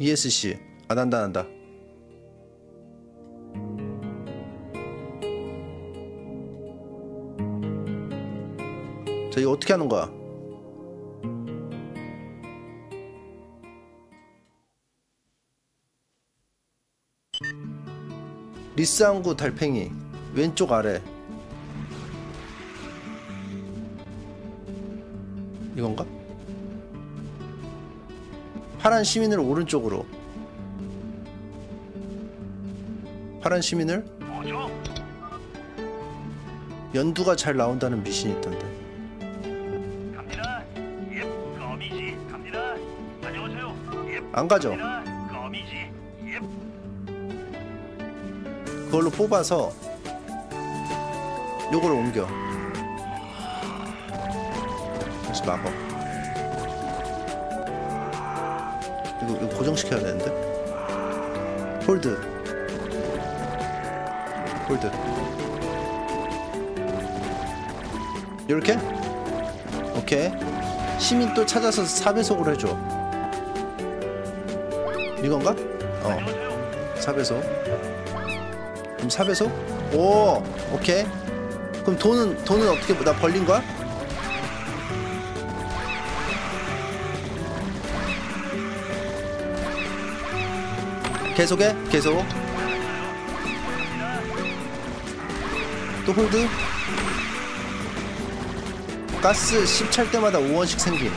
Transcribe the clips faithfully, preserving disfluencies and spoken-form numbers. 이에스씨 안 한다 안 한다. 자, 이거 어떻게 하는 거야? 리쌍구 달팽이 왼쪽 아래 이건가? 파란 시민을 오른쪽으로, 파란 시민을 연두가 잘 나온다는 미신이 있던데. 안 가죠. 그걸로 뽑아서 요걸 옮겨. 다시 막어. 이거, 이거 고정시켜야 되는데. 홀드. 홀드. 요렇게? 오케이. 시민 또 찾아서 사 배속으로 해줘. 이건가? 어, 사 배속. 그럼 사 배속? 오, 오케이. 그럼 돈은, 돈은 어떻게, 나 벌린 거야? 계속해? 계속. 또 홀드? 가스 십 찰 때마다 오 원씩 생김.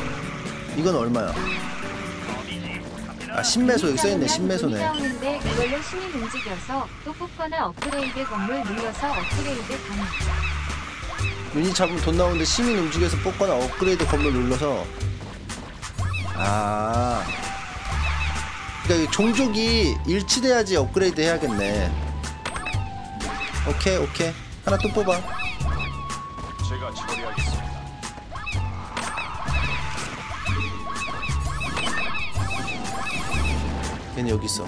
이건 얼마야? 아, 십 매소 여기 써있네. 십 매소네. 이걸로 시민 움직여서 또 뽑거나 업그레이드 건물 눌러서 업그레이드 가능. 유닛 잡으면 돈 나오는데 시민 움직여서 뽑거나 업그레이드 건물 눌러서. 아, 그러니까 종족이 일치돼야지 업그레이드 해야겠네. 오케이 오케이. 하나 또 뽑아. 제가 처리하겠습니다. 얘는 여기 있어.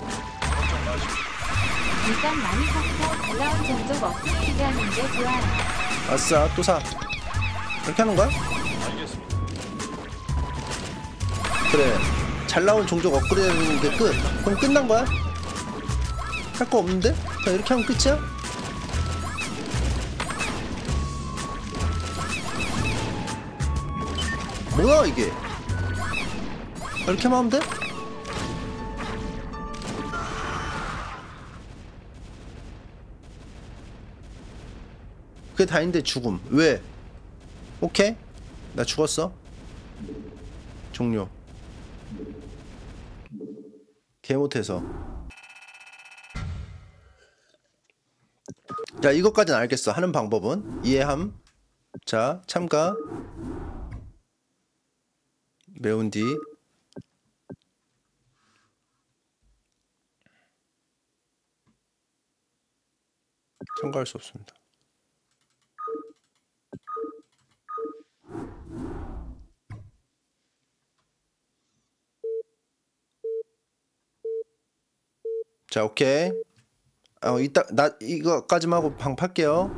일단 많이 샀고 올라온 정도 업그레이드 하는 게 좋아요. 아싸, 또 사. 그렇게 하는 거야? 알겠습니다. 그래, 잘 나온 종족 업그레이드 하는 게 끝. 그럼 끝난 거야? 할 거 없는데? 자, 이렇게 하면 끝이야? 뭐야 이게? 이렇게만 하면 돼? 그게 다인데 죽음. 왜? 오케이? 나 죽었어? 종료. 개 못해서. 자, 이것까지는 알겠어. 하는 방법은 이해함. 자, 참가. 매운 뒤. 참가할 수 없습니다. 자, 오케이. 어, 이따 나 이거까지만 하고 방 팔게요.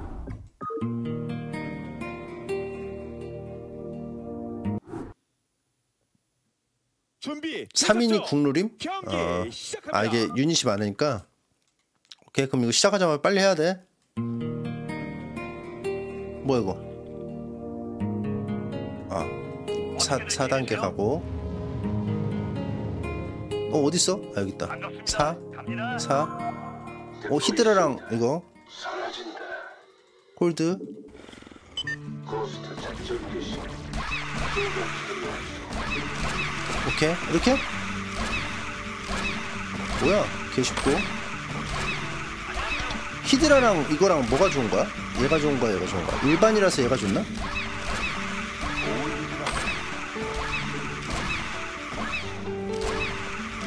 준비. 삼 인이 국룰임? 어. 아, 이게 유닛이 많으니까. 오케이, 그럼 이거 시작하자마자 빨리 해야 돼. 뭐야 이거? 아, 사 단계 가고. 어, 어딨어? 아, 여기 있다. 사, 사. 어, 히드라랑 이거. 홀드. 오케이, 이렇게? 뭐야, 개 쉽고. 히드라랑 이거랑 뭐가 좋은 거야? 얘가 좋은 거야, 얘가 좋은 거야? 일반이라서 얘가 좋나?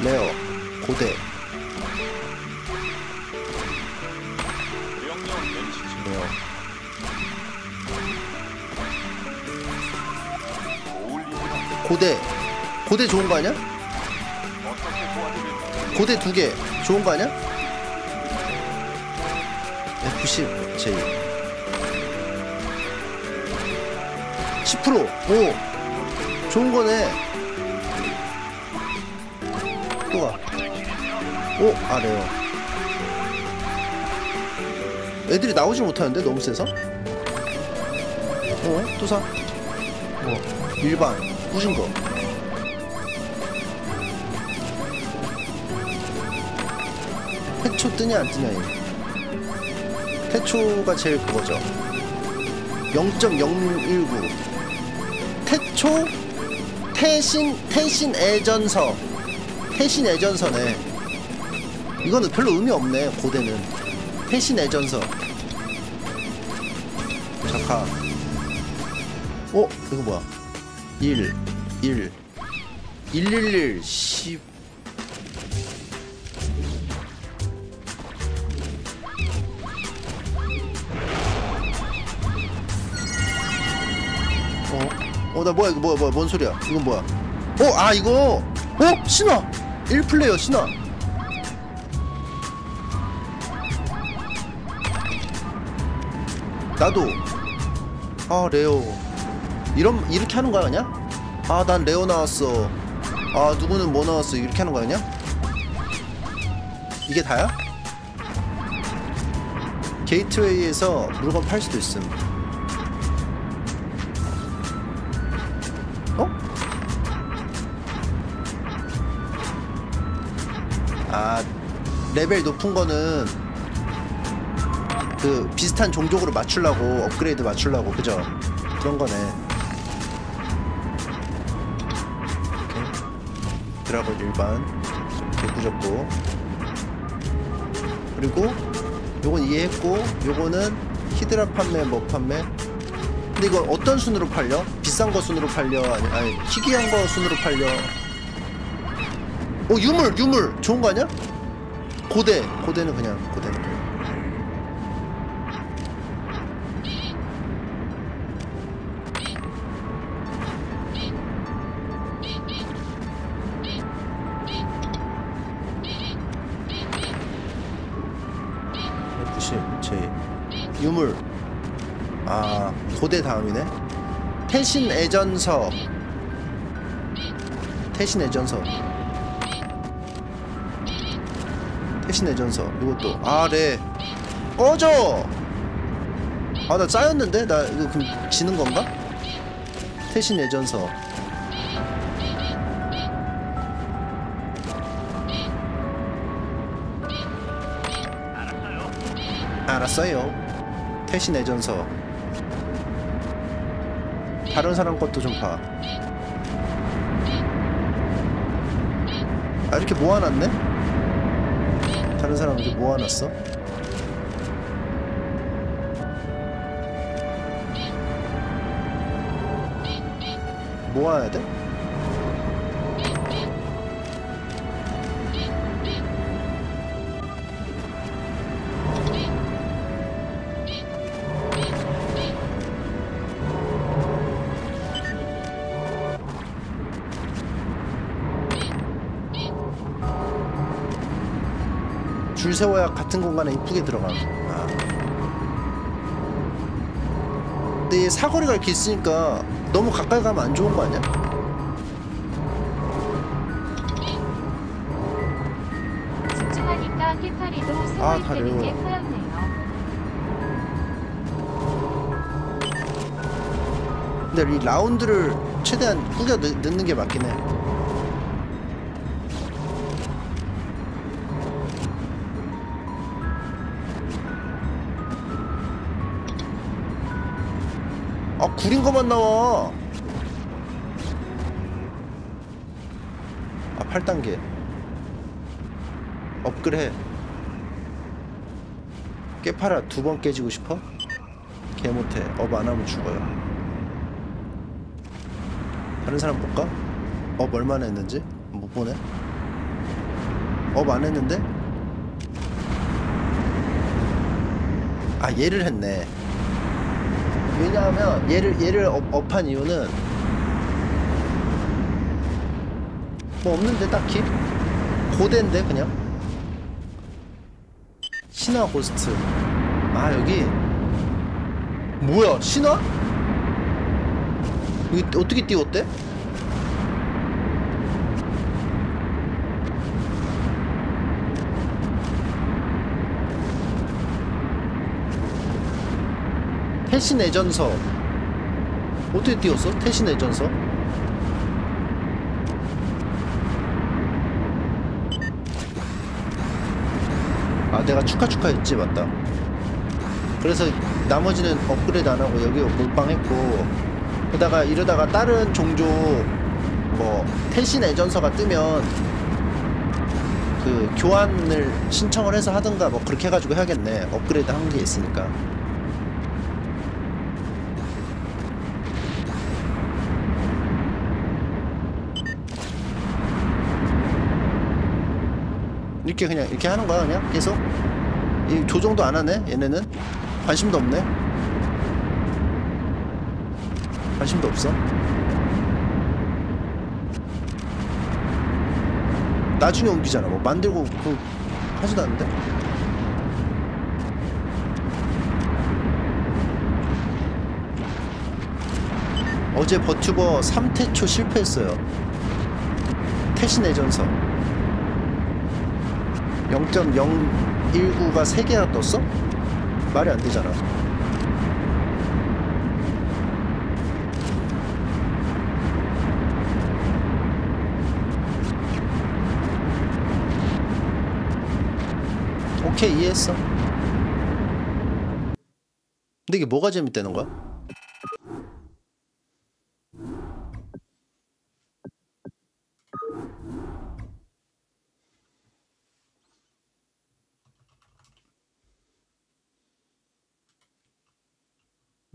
레어, 고대. 레어. 고대. 고대 좋은 거 아니야? 고대 두 개 좋은 거 아니야? 에프 십, 제이. 십 퍼센트. 오. 좋은 거네. 속도가. 오! 아, 레어. 애들이 나오지 못하는데? 너무 세서? 어? 또 사? 뭐? 일반. 부신 거. 태초 뜨냐 안 뜨냐 얘. 태초가 제일 그거죠. 영 점 영일구. 태초 태신 태신 애전서. 태신 애전서네. 이거는 별로 의미 없네. 고대는 태신 애전서. 잠깐. 어? 이거 뭐야? 일 일 일일일 십. 어, 나 뭐야, 이거 뭐야, 뭐야, 뭔 소리야. 이건 뭐야. 어, 아, 이거! 어? 신화! 일 플레이어 신화! 나도! 아, 레오. 이런, 이렇게 하는 거야, 그냥? 아, 난 레오 나왔어. 아, 누구는 뭐 나왔어. 이렇게 하는 거야, 그냥? 이게 다야? 게이트웨이에서 물건 팔 수도 있음. 아, 레벨 높은 거는 그 비슷한 종족으로 맞추려고, 업그레이드 맞추려고, 그죠? 그런 거네. 오케이. 드라곤 일반. 개구졌고. 그리고 요건 이해했고, 요거는 히드라 판매, 뭐 판매. 근데 이거 어떤 순으로 팔려? 비싼 거 순으로 팔려? 아니, 아니 희귀한 거 순으로 팔려? 오, 유물! 유물! 좋은 거 아니야? 고대! 고대는 그냥, 고대는 그냥. 백구십, 제일. 유물. 아, 고대 다음이네. 태신 애전서. 태신 애전서. 신의 전서. 이것도 아래 꺼져. 아, 나 짜였는데? 나 이거 그럼 지는 건가? 태신의 전서. 알았어요. 알았어요. 태신의 전서. 다른 사람 것도 좀 봐. 아, 이렇게 모아놨네? 다른 사람 이제 모아놨어? 모아야 돼? 줄 세워야 같은 공간에 이쁘게 들어가. 아. 근데 얘 사거리가 이렇게 있으니까 너무 가까이 가면 안 좋은 거 아니야? 집중하니까 깨팔이도 숨을 게 보였네요. 근데 이 라운드를 최대한 꾸겨 넣, 넣는 게 맞긴 해. 구린 거만 나와. 아, 팔 단계. 업그레. 깨팔아, 두 번 깨지고 싶어? 개 못해. 업 안 하면 죽어요. 다른 사람 볼까? 업 얼마나 했는지? 못 보네. 업 안 했는데? 아, 얘를 했네. 왜냐하면 얘를 얘를 업, 업한 이유는 뭐 없는데 딱히. 고대인데 그냥 신화 호스트. 아, 여기 뭐야, 신화? 이거 어떻게 띄웠대? 태시 내전서 어떻게 띄웠어? 태시 내전서? 아 내가 축하 축하 했지 맞다. 그래서 나머지는 업그레이드 안하고 여기 몰빵했고 그러다가 이러다가 다른 종족 뭐 태시 내전서가 뜨면 그 교환을 신청을 해서 하든가 뭐 그렇게 해가지고 해야겠네. 업그레이드 한 게 있으니까. 이렇게 그냥 이렇게 하는 거야 그냥 계속. 이 조정도 안 하네. 얘네는 관심도 없네. 관심도 없어. 나중에 옮기잖아. 뭐 만들고 그 하지도 않는데. 어제 버튜버 삼 태 초 실패했어요. 태시 내전서 영 점 영일구가 세 개나 떴어? 말이 안 되잖아. 오케이, 이해했어. 근데 이게 뭐가 재밌다는 거야?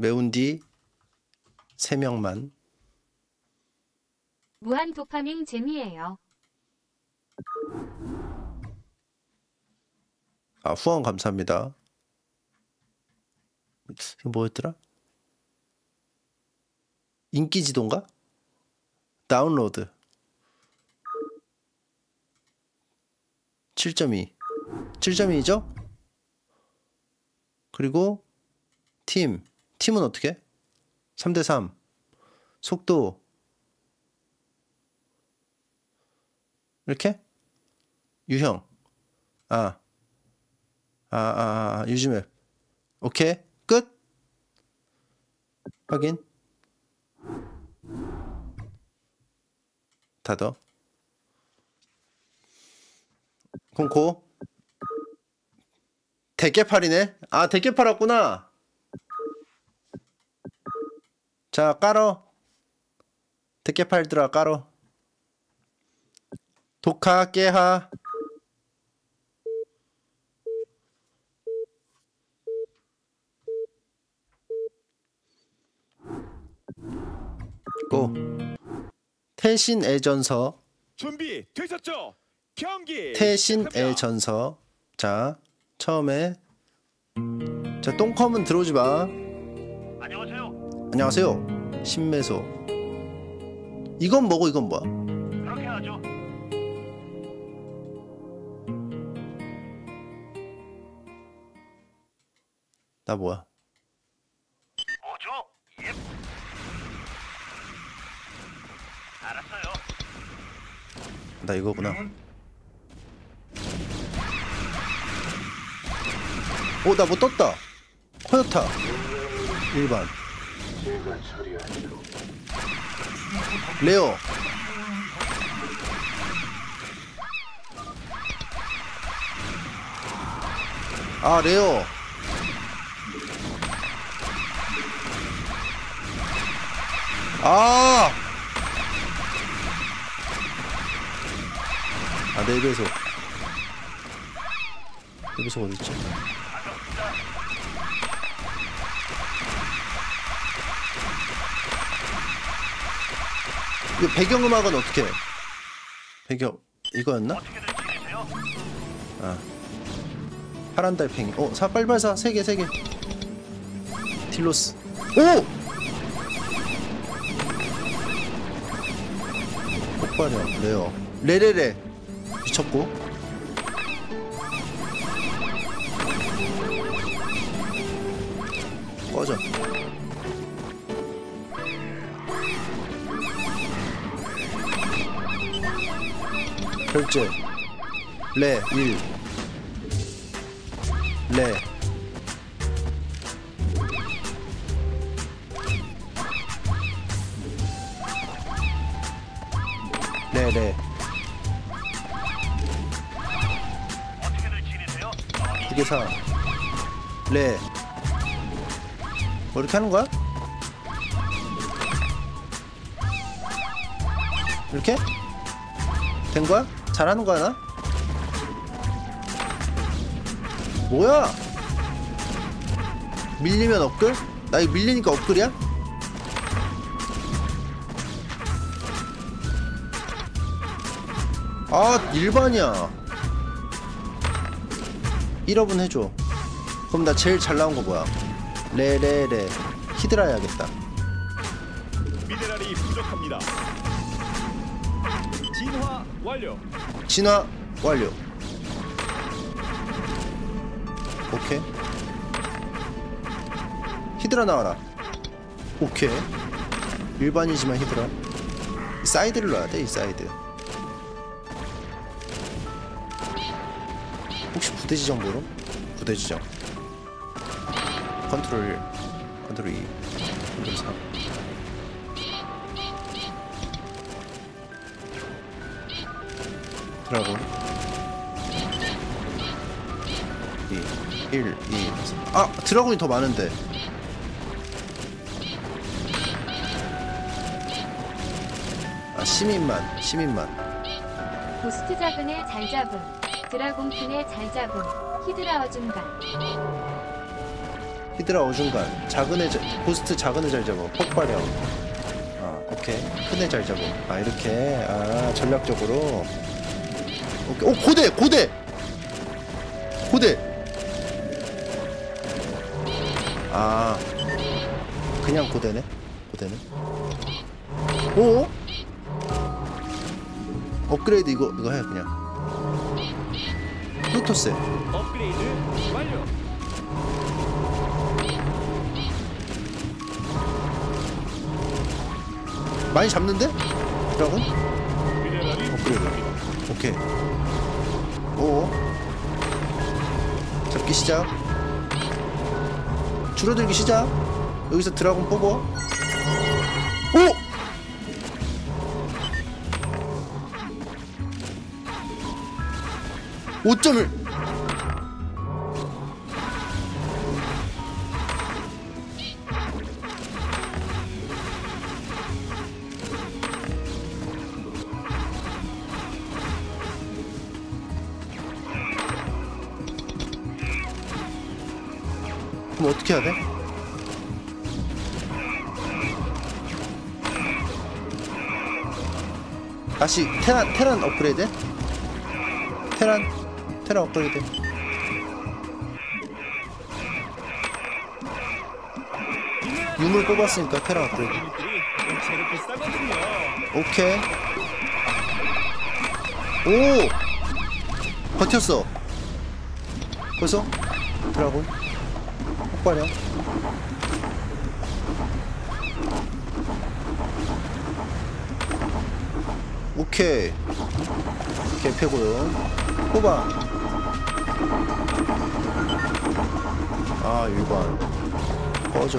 매운 뒤 세 명만. 무한 도파민 재미예요. 아 후원 감사합니다. 이거 뭐였더라? 인기지도인가? 다운로드 칠 점 이 칠 점 이죠? 그리고 팀 팀은 어떻게? 삼 대 삼 속도 이렇게? 유형 아 아아아 유지맵 오케이 끝. 확인 닫어. 그럼 고 독깨팔이네. 아 독깨팔 왔구나. 자 깔어 독깨팔들아 깔어. 독하 깨하 고. 태신의 전서 준비 되셨죠? 경기 태신의 전서. 자 처음에 자 똥컴은 들어오지 마. 안녕하세요. 안녕하세요. 신매소. 이건 뭐고 이건 뭐야? 그렇게 하죠. 나 뭐야? 나 이거구나. 오, 나 뭐 떴다. 코요타 일반 레어 아 레어 아 아, 내 배속. 내 배속 어딨지? 이거 배경음악은 어떻게 해? 배경, 이거였나? 아. 파란 달팽이. 어, 사, 빨발사. 세 개, 세 개. 딜로스. 오! 폭발이야, 레어. 레레레. 미쳤고 꺼져. 결제 레 일 레 네네. 두개사. 네. 뭐 이렇게 하는 거야? 이렇게? 된 거야? 잘하는 거야 나? 뭐야? 밀리면 업글? 나 이거 밀리니까 업글이야? 아 일반이야. 일업은 해줘. 그럼 나 제일 잘 나온 거 뭐야? 레레레 히드라 해야겠다. 미네랄이 부족합니다. 진화 완료. 진화 완료. 오케이. 히드라 나와라. 오케이. 일반이지만 히드라. 이 사이드를 넣어야 돼, 이 사이드. 혹시 부대 지정 모름? 부대 지정. 컨트롤 일, 컨트롤 이, 컨트롤 삼. 드라곤. 이, 일, 이, 삼. 아! 드라곤이 더 많은데. 아, 시민만, 시민만. 고스트 작은에 잘 잡음. 드라곤 킹에 잘 잡음. 히드라 어중간. 히드라 어중간. 작은 애, 자, 고스트 작은 애 잘 잡어. 폭발형. 아, 오케이. 큰 애 잘 잡어. 아, 이렇게. 아, 전략적으로. 오케이. 오, 고대! 고대! 고대! 아. 그냥 고대네? 고대네? 오? 업그레이드 이거, 이거 해, 그냥. 프로토스 업그레이드 완료. 많이 잡는데? 드라군? 업그레이드. 오케이. 오. 잡기 시작. 줄어들기 시작. 여기서 드라군 뽑아. 오! 오 점을 그럼 어떻게 해야 돼? 다시 테란 테란 업그레이드? 테란 테라 업그레이드. 유물 뽑았으니까 테라 업그레이드. 오케이. 오! 버텼어. 벌써? 드라곤. 폭발형. 오케이. 개패고요. 뽑아. 아, 일반. 꺼져.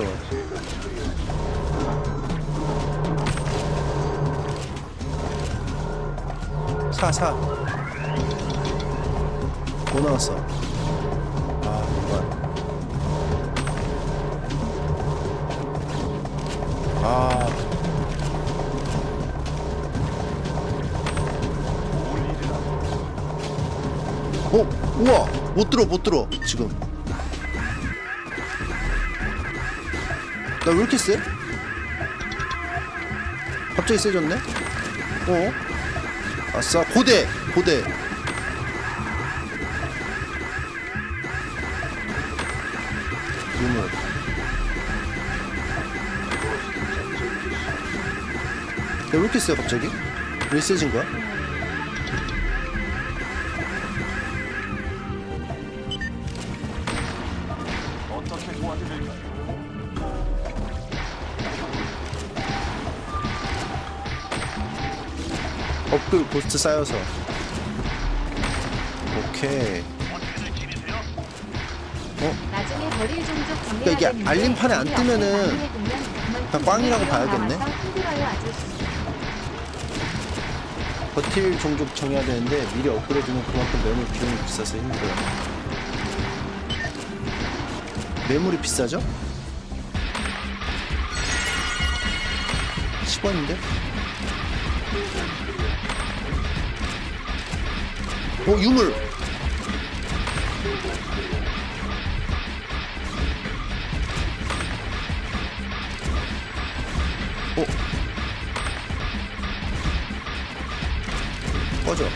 사, 사. 뭐 나왔어? 아, 일반. 아. 어? 우와! 못 들어, 못 들어, 지금. 나 왜 이렇게 세? 갑자기 세졌네? 어? 아싸, 고대! 고대! 유물. 나 왜 이렇게 세, 갑자기? 왜 세진 거야? 업글 고스트 쌓여서. 오케이. 어? 그러니까 이게 알림판에 안 뜨면은 그냥 꽝이라고 봐야겠네. 버틸 종족 정해야 되는데 미리 업그레이드는 그만큼 매물 비용이 비싸서 힘들어요. 매물이 비싸죠? 십 원인데? 오, 유물! 오! 꺼져.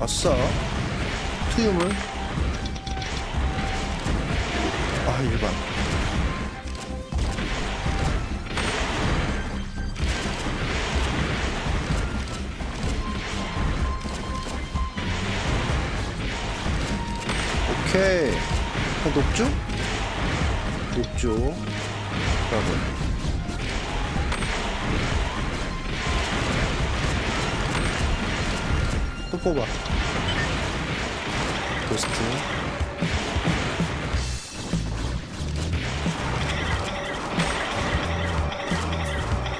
아싸. 투유물. 아, 일반. 오케이. 어, 녹조? 녹조. 여러분. 뽑아. 도스트.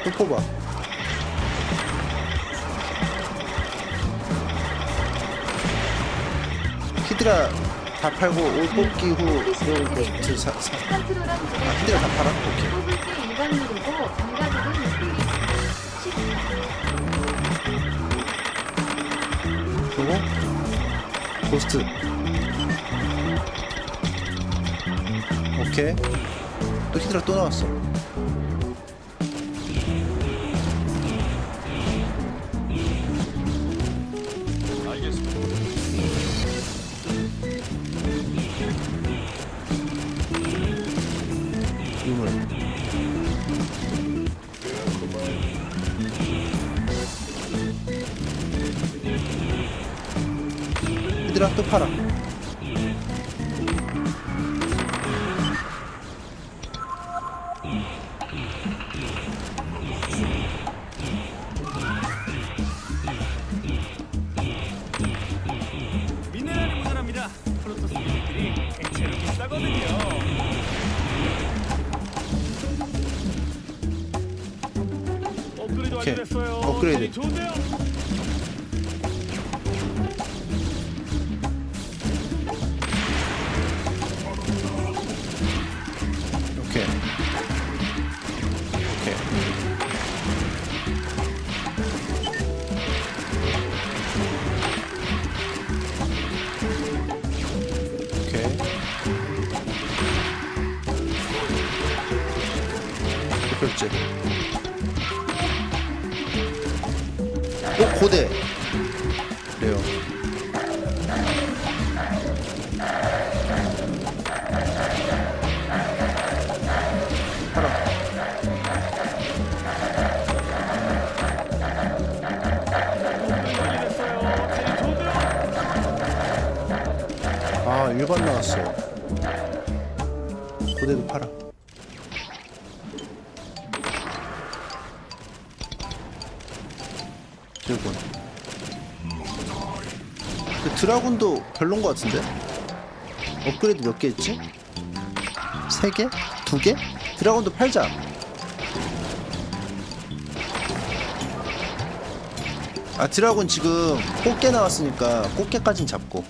또 뽑아. 히드라 다 팔고 옷 뽑기 후 그런 것들 사. 사. 아, 히드라 다 팔아? 오케이. 그리고 고스트. 오케이. 또 히드라 또 나왔어. 알겠습니다. 유물. 히드라 또 팔아. 미네랄이 모자랍니다. 프로토스 미네랄이 액체로 비싸거든요. 업그레이드 완료됐어요. 업그레이드 좋은데요. 오, 고대. 레어. 팔아. 아, 일반 나왔어. 고대도 팔아. 드래곤. 근데 드라군도 별론 것 같은데? 업그레이드 몇 개 있지? 세 개? 두 개? 드라군도 팔자. 아, 드라군 지금 꽃게 나왔으니까 꽃게까진 잡고.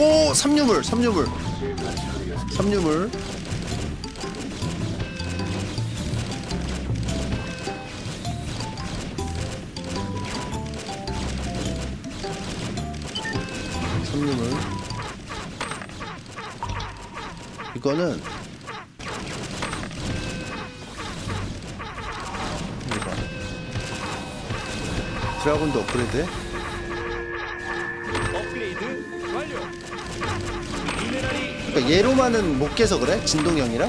오! 삼유물! 삼유물! 삼유물 삼유물 이거는 이거 드래곤도 업그레이드 해? 그러니까 얘로만은 못 깨서 그래? 진동형이라?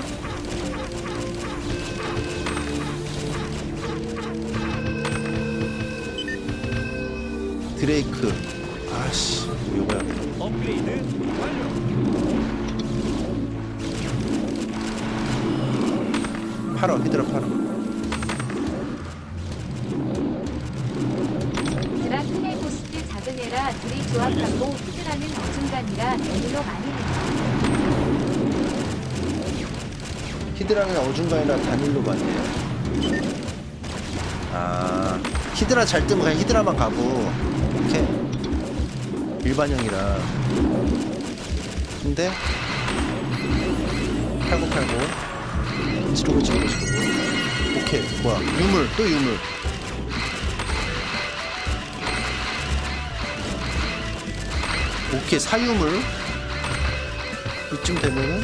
드레이크. 아씨, 요거야. 업그레이드 완료. 팔어, 히드라 팔어. 히드라 큰애 고스트 작은 애라 둘이 조합하고 히드라는 어중간이라 애들로 많이 해요. 히드라는 어중간이라 단일로 많이 해요. 아, 히드라 잘 뜨면 그냥 히드라만 가고 이렇게 일반형이라. 근데 팔고 팔고. 지르고 지르고 지르고. 오케이. 뭐야, 유물 또 유물. 오케이, 사유물. 이쯤 되면은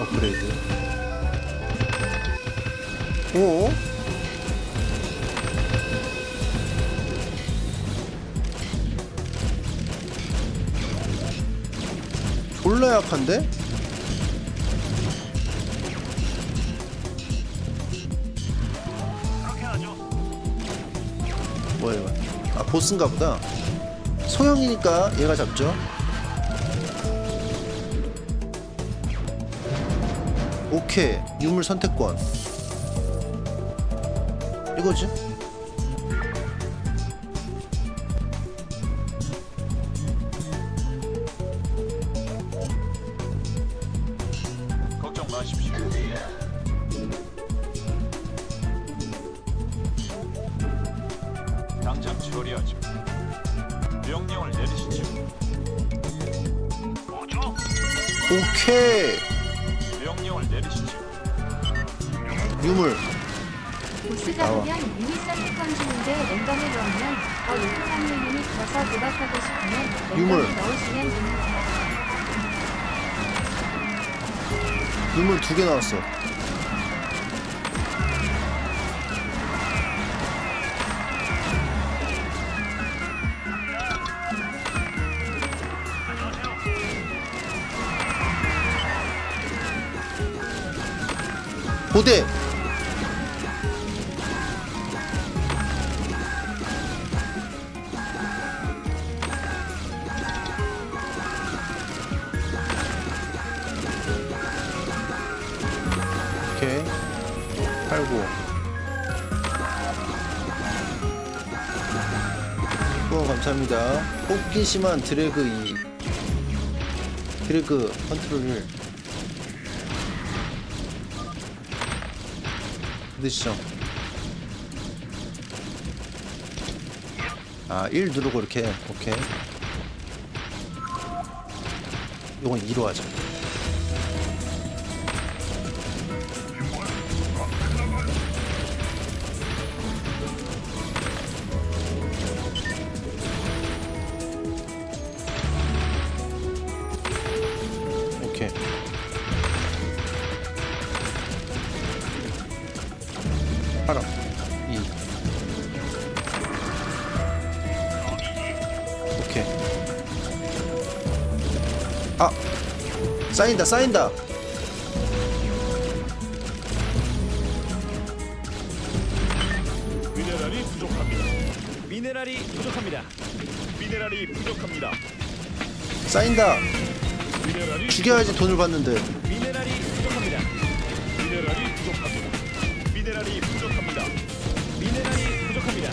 업그레이드. 오, 졸라 약한데? 뭐예요? 아, 보스인가 보다. 소형이니까 얘가 잡죠. 오케이, 유물 선택권. 이거지? 걱정 마십시오. 당장 처리하죠. 명령을 내리시죠. 뭐죠? 오케이. 명령을 내리시죠. 유물. 보스 잡으면 유닛 선택권 주는데 랜덤에 넣으면 더 유통한 유닛 더사 도박하고 싶으면 랜덤에 넣으시면 됩니다. 유물 두 개 나왔어. 고대 오케이 팔고 후원 감사합니다. 호기심한 드래그 이 드래그 컨트롤을 드시죠. 아, 일 누르고 이렇게. 오케이, 요건 이로 하자. 아! 쌓인다 쌓인다! 미네랄이 부족합니다. 미네랄이 부족합니다. 미네랄이 부족합니다. 쌓인다! 미네랄이 죽여야지 돈을 받는데. 미네랄이 부족합니다. 미네랄이 부족합니다. 미네랄이 부족합니다. 미네랄이 부족합니다.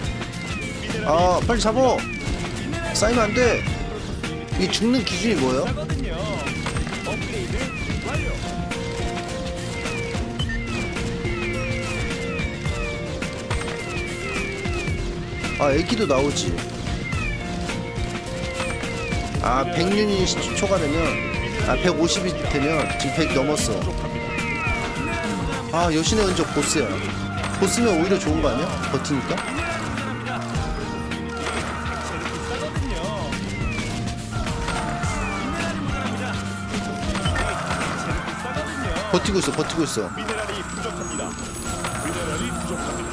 미네랄이 아, 빨리 잡어! 쌓이면 안 돼! 이게 죽는 기준이 뭐예요? 아, 애기도 나오지. 아, 백 유닛이 초과되면, 아, 백오십이 되면, 지금 백 넘었어. 아, 여신의 흔적 보스야. 보스면 오히려 좋은 거 아니야? 버티니까? 버티고 있어, 버티고 있어. 미네랄이 부족합니다. 미네랄이 부족합니다.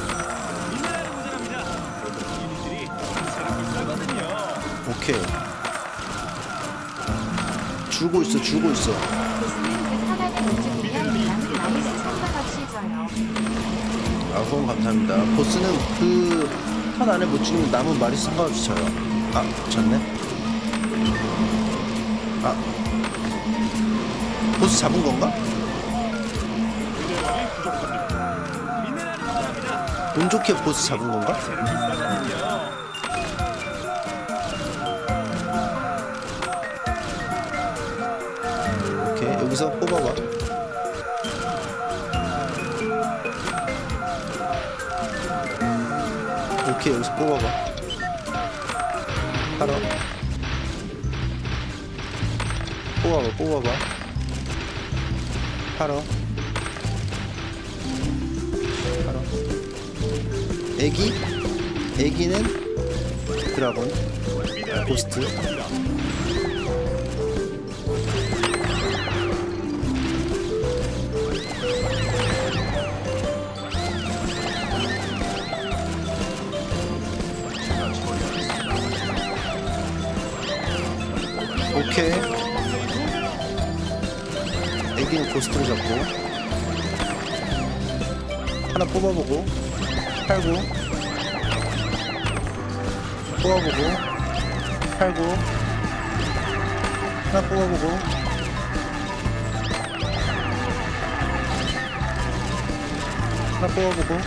오케이, 줄고 있어, 줄고 있어. 아, 후원 감사합니다. 보스는 그 턴 안에 못 죽는 남은 말이 상관없이 쳐요. 아, 졌네. 아, 보스 잡은 건가? 운 좋게 보스 잡은 건가? 오케이, 여기서 뽑아봐. 오케이, 여기서 뽑아봐. 하나 뽑아봐, 뽑아봐. 하나 애기? 애기는 드라곤 고스트. 오케이, 애기는 고스트를 잡고 하나 뽑아보고 팔고 뽑아보고 팔고 하나 뽑아보고 하나 뽑아보고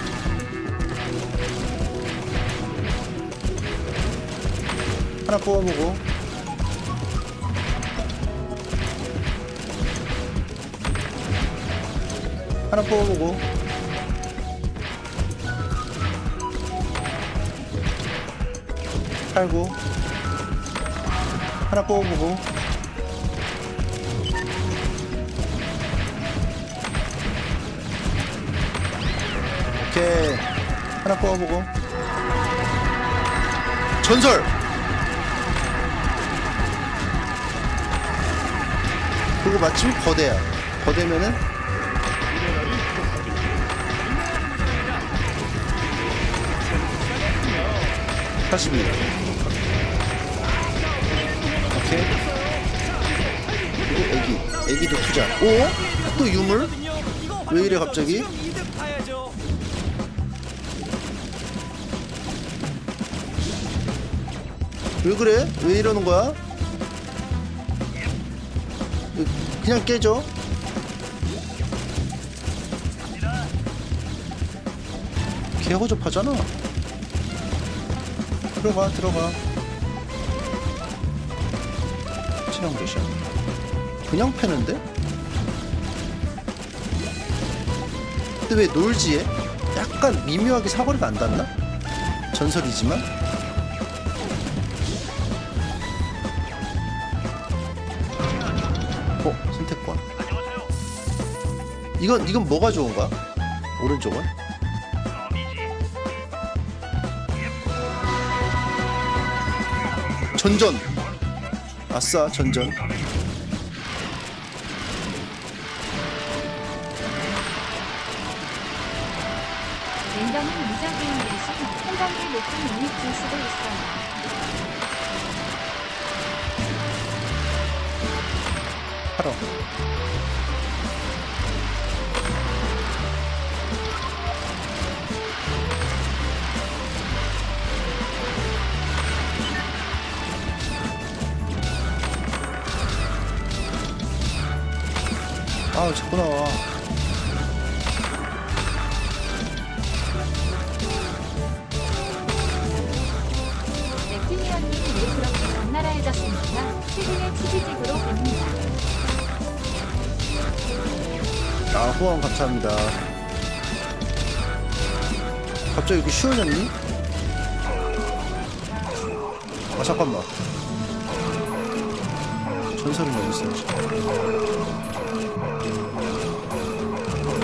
하나 뽑아보고 하나 뽑아보고 팔고 하나 뽑아보고 오케이, 하나 뽑아보고 전설 그거 맞추면 거대야. 거대면은 사십이. 오케이. 그리고 애기, 애기도 투자. 오? 또 유물? 왜 이래 갑자기? 왜 그래? 왜 이러는 거야? 그냥 깨져? 개 허접하잖아. 들어가, 들어가. 그냥 패는데? 근데 왜 놀지에? 약간 미묘하게 사거리가 안 닿나? 전설이지만? 어? 선택권. 이건, 이건 뭐가 좋은가? 오른쪽은? 전전! 아싸, 전전. 냉장은 무작위인 대신 한 단계 높은 유닛 줄 수도 있어요. 팔어. 아우, 자꾸 나와. 레틸리언님이 왜 그렇게 적나라해졌습니까? 최근의 치즈직으로 봅니다. 아, 후원 감사합니다. 갑자기 이렇게 쉬워졌니? 아, 잠깐만. 전설은 어딨어요?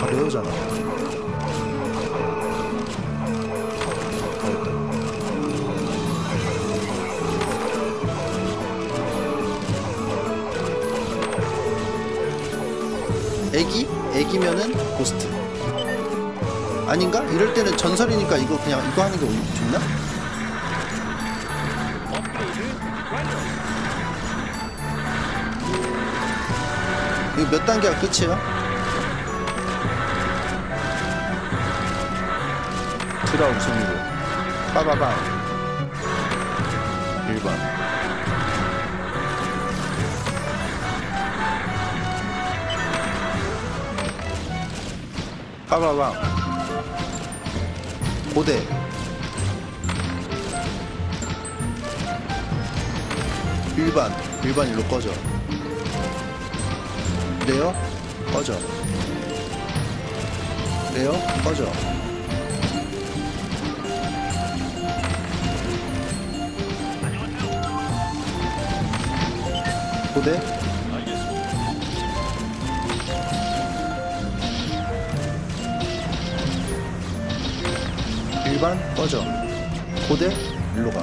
레어잖아. 애기? 애기면은 고스트. 아닌가? 이럴 때는 전설이니까 이거 그냥 이거 하는 게 좋나? 이거 몇 단계가 끝이야? 드라 우승이고 빠바밤 일 번 빠바방 고대 일반 일반 일로 꺼져. 그래요? 꺼져. 그래요? 꺼져. 고대? 일반 꺼져. 고대 일로 가.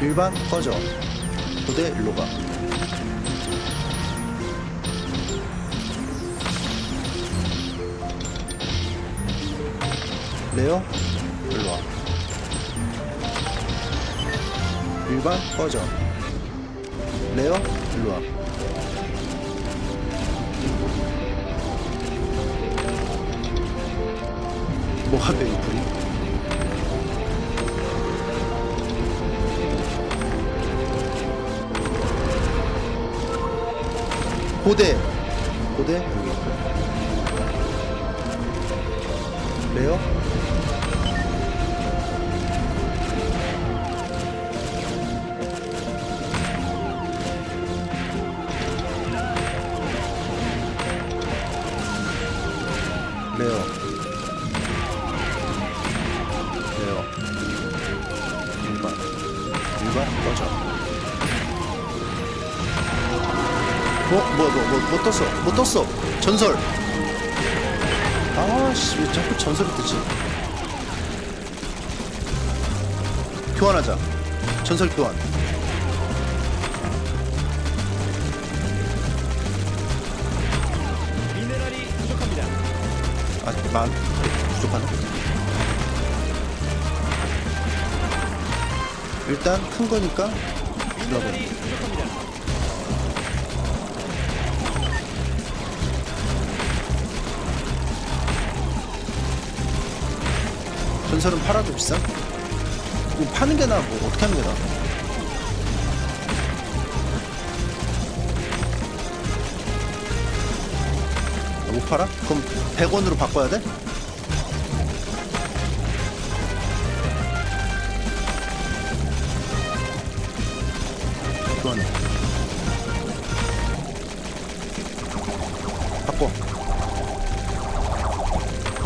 일반 꺼져. 고대 일로 가. 그래요? 일로 와. 일반 꺼져. 그래요? 일로 와. 뭐가 베이프리? 고대 고대 여기 있고 레어 레어 레어 일반 일반 꺼져. 뭐? 뭐야 뭐야 뭐, 뭐 떴어? 뭐 떴어? 전설! 아씨 왜 자꾸 전설이 뜨지? 교환하자. 전설 교환. 미네랄이 부족합니다. 아 만.. 부족하네. 일단 큰 거니까 눌러버려. 전설은 팔아도 비싸? 이거 파는 게 나아, 뭐, 어떻게 하는 게 나아? 아, 못 팔아? 그럼 백 원으로 바꿔야 돼? 교환해. 바꿔.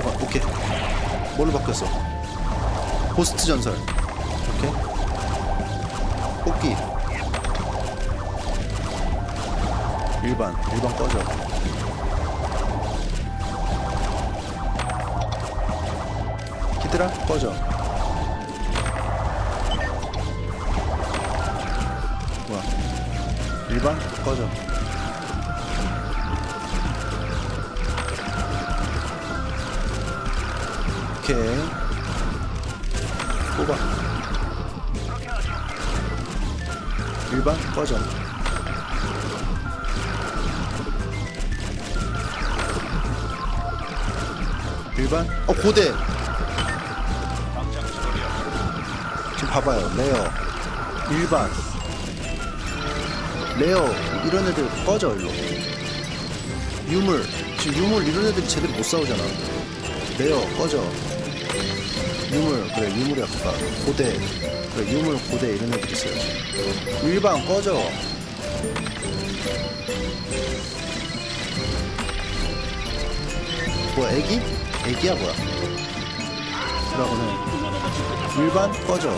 봐봐, 오케이. 뭘로 바뀌었어? 고스트 전설. 오케이. 뽑기. 일반. 일반 꺼져. 기드라 꺼져. 뭐야. 일반 꺼져. 오케이. 뽑아. 일반 꺼져. 일반 어 고대. 지금 봐봐요. 레어 일반 레어 이런 애들 꺼져. 일로 유물. 지금 유물 이런 애들이 제대로 못 싸우잖아. 레어 꺼져. 유물, 그래, 유물이 아까 고대, 그래, 유물, 고대 이런 애들 있어요. 일반 꺼져. 뭐, 애기? 애기야, 뭐야? 그러고는 일반 꺼져.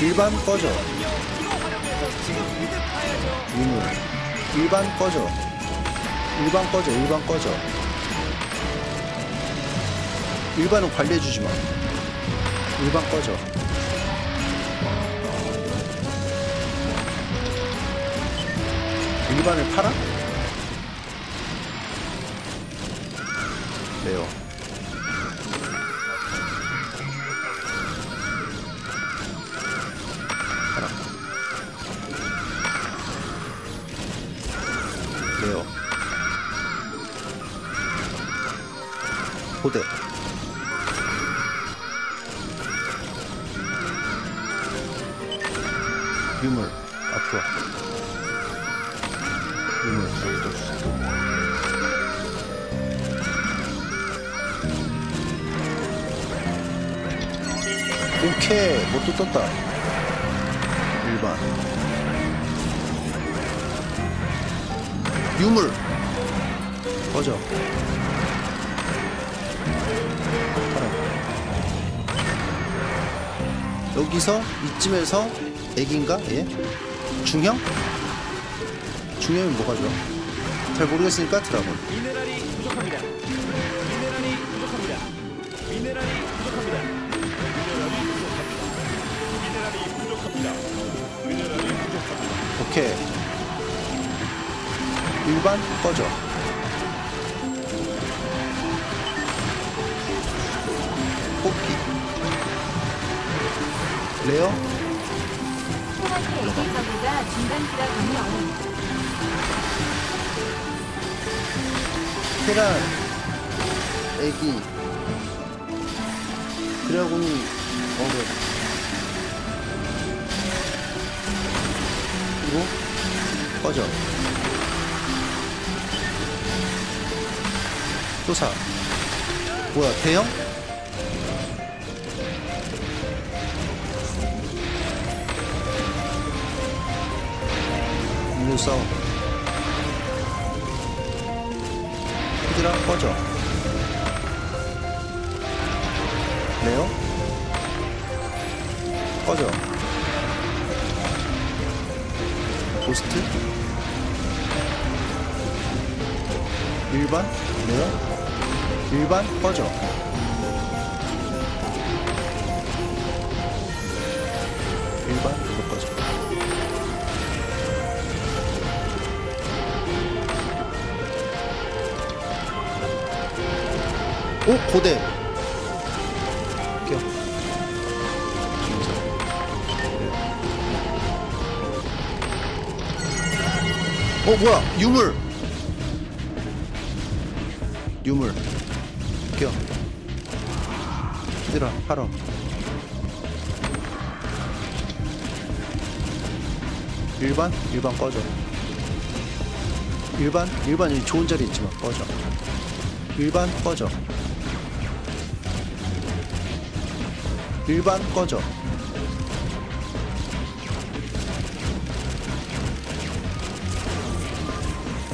일반 꺼져. 유물. 일반 꺼져. 일반 꺼져, 일반 꺼져. 일반은 관리해주지 마. 일반 꺼져. 일반을 팔아? 레어. 팔아. 레어. 고대. 유물 앞으로 유물 오케이, 뭣도 떴다. 일반. 유물. 꺼져. 팔아. 여기서, 이쯤에서, 애기인가? 예? 중형? 중형이 뭐가 좋아? 잘 모르겠으니까 드라곤. 미네랄이 부족합니다. 미네랄이 부족합니다. 미네랄이 부족합니다. 미네랄이 부족합니다. 미네랄이 부족합니다. 오케이. 일반 꺼져. 뽑기. 레어. 테란 애기 드래곤이 어그 그리고 꺼져 또사 뭐야 대형? 싸워 얘들아 꺼져 레어 꺼져 고스트 일반 레어 일반 꺼져 일반 이거 꺼져 오! 고대! 기억 중사 어 뭐야! 유물! 유물 기억 얘들아 팔어 일반? 일반 꺼져 일반? 일반이 좋은 자리 있지만 꺼져 일반 꺼져 일반 꺼져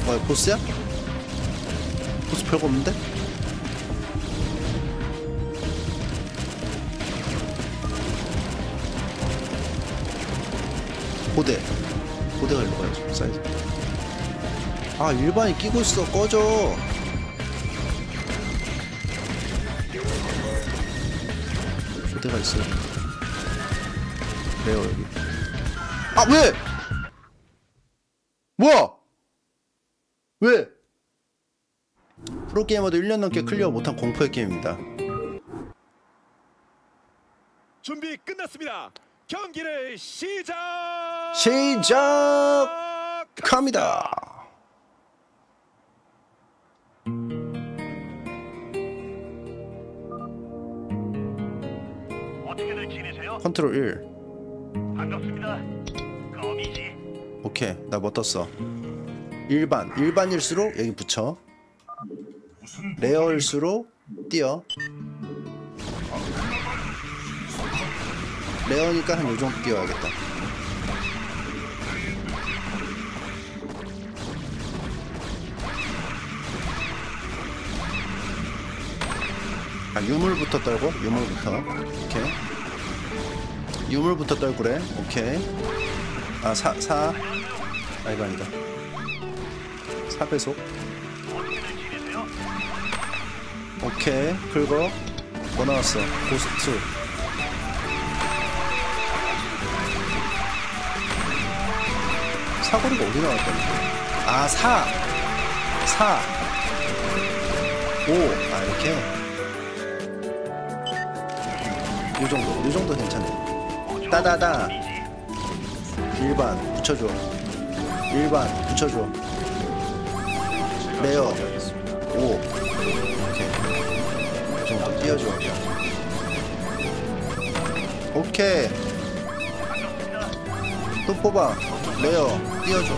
뭐야 보스야? 보스 별거 없는데? 고대 고대가 일로 가야지 사이즈 아 일반이 끼고 있어 꺼져 있어요. 레어 여기. 아 왜? 뭐야? 왜? 프로게이머도 일 년 넘게 클리어 못한 공포의 게임입니다. 준비 끝났습니다. 경기를 시작. 시작합니다. 컨트롤 일 반갑습니다. 거미지. 오케이 나 뭐 떴어 일반 일반일수록 여기 붙여 레어일수록 띄어 레어니까 한 요정도 띄워야겠다 아 유물부터 떨고 유물부터 오케이 유물부터 떨구래. 오케이. 아, 사, 사. 아, 이거 아니다. 사 배속. 오케이. 긁어. 뭐 나왔어? 고스트. 사거리가 어디 나왔다니까? 아, 사. 사. 오. 아, 이렇게요. 요 정도. 요 정도 괜찮네. 따다다 일반 붙여줘 일반 붙여줘 레어 오 오케이 그 정도 띄워줘 오케이 또 뽑아 레어 띄워줘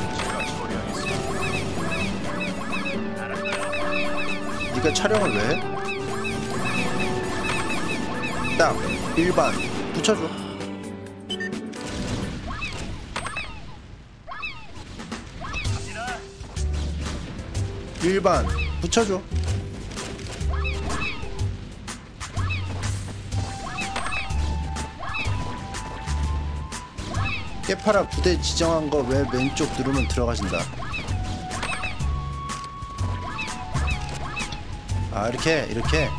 니가 촬영을 왜 해? 딱 일반 붙여줘. 일반 붙여줘. 깨팔아 부대 지정한 거 왜 왼쪽 누르면 들어가신다. 아 이렇게 이렇게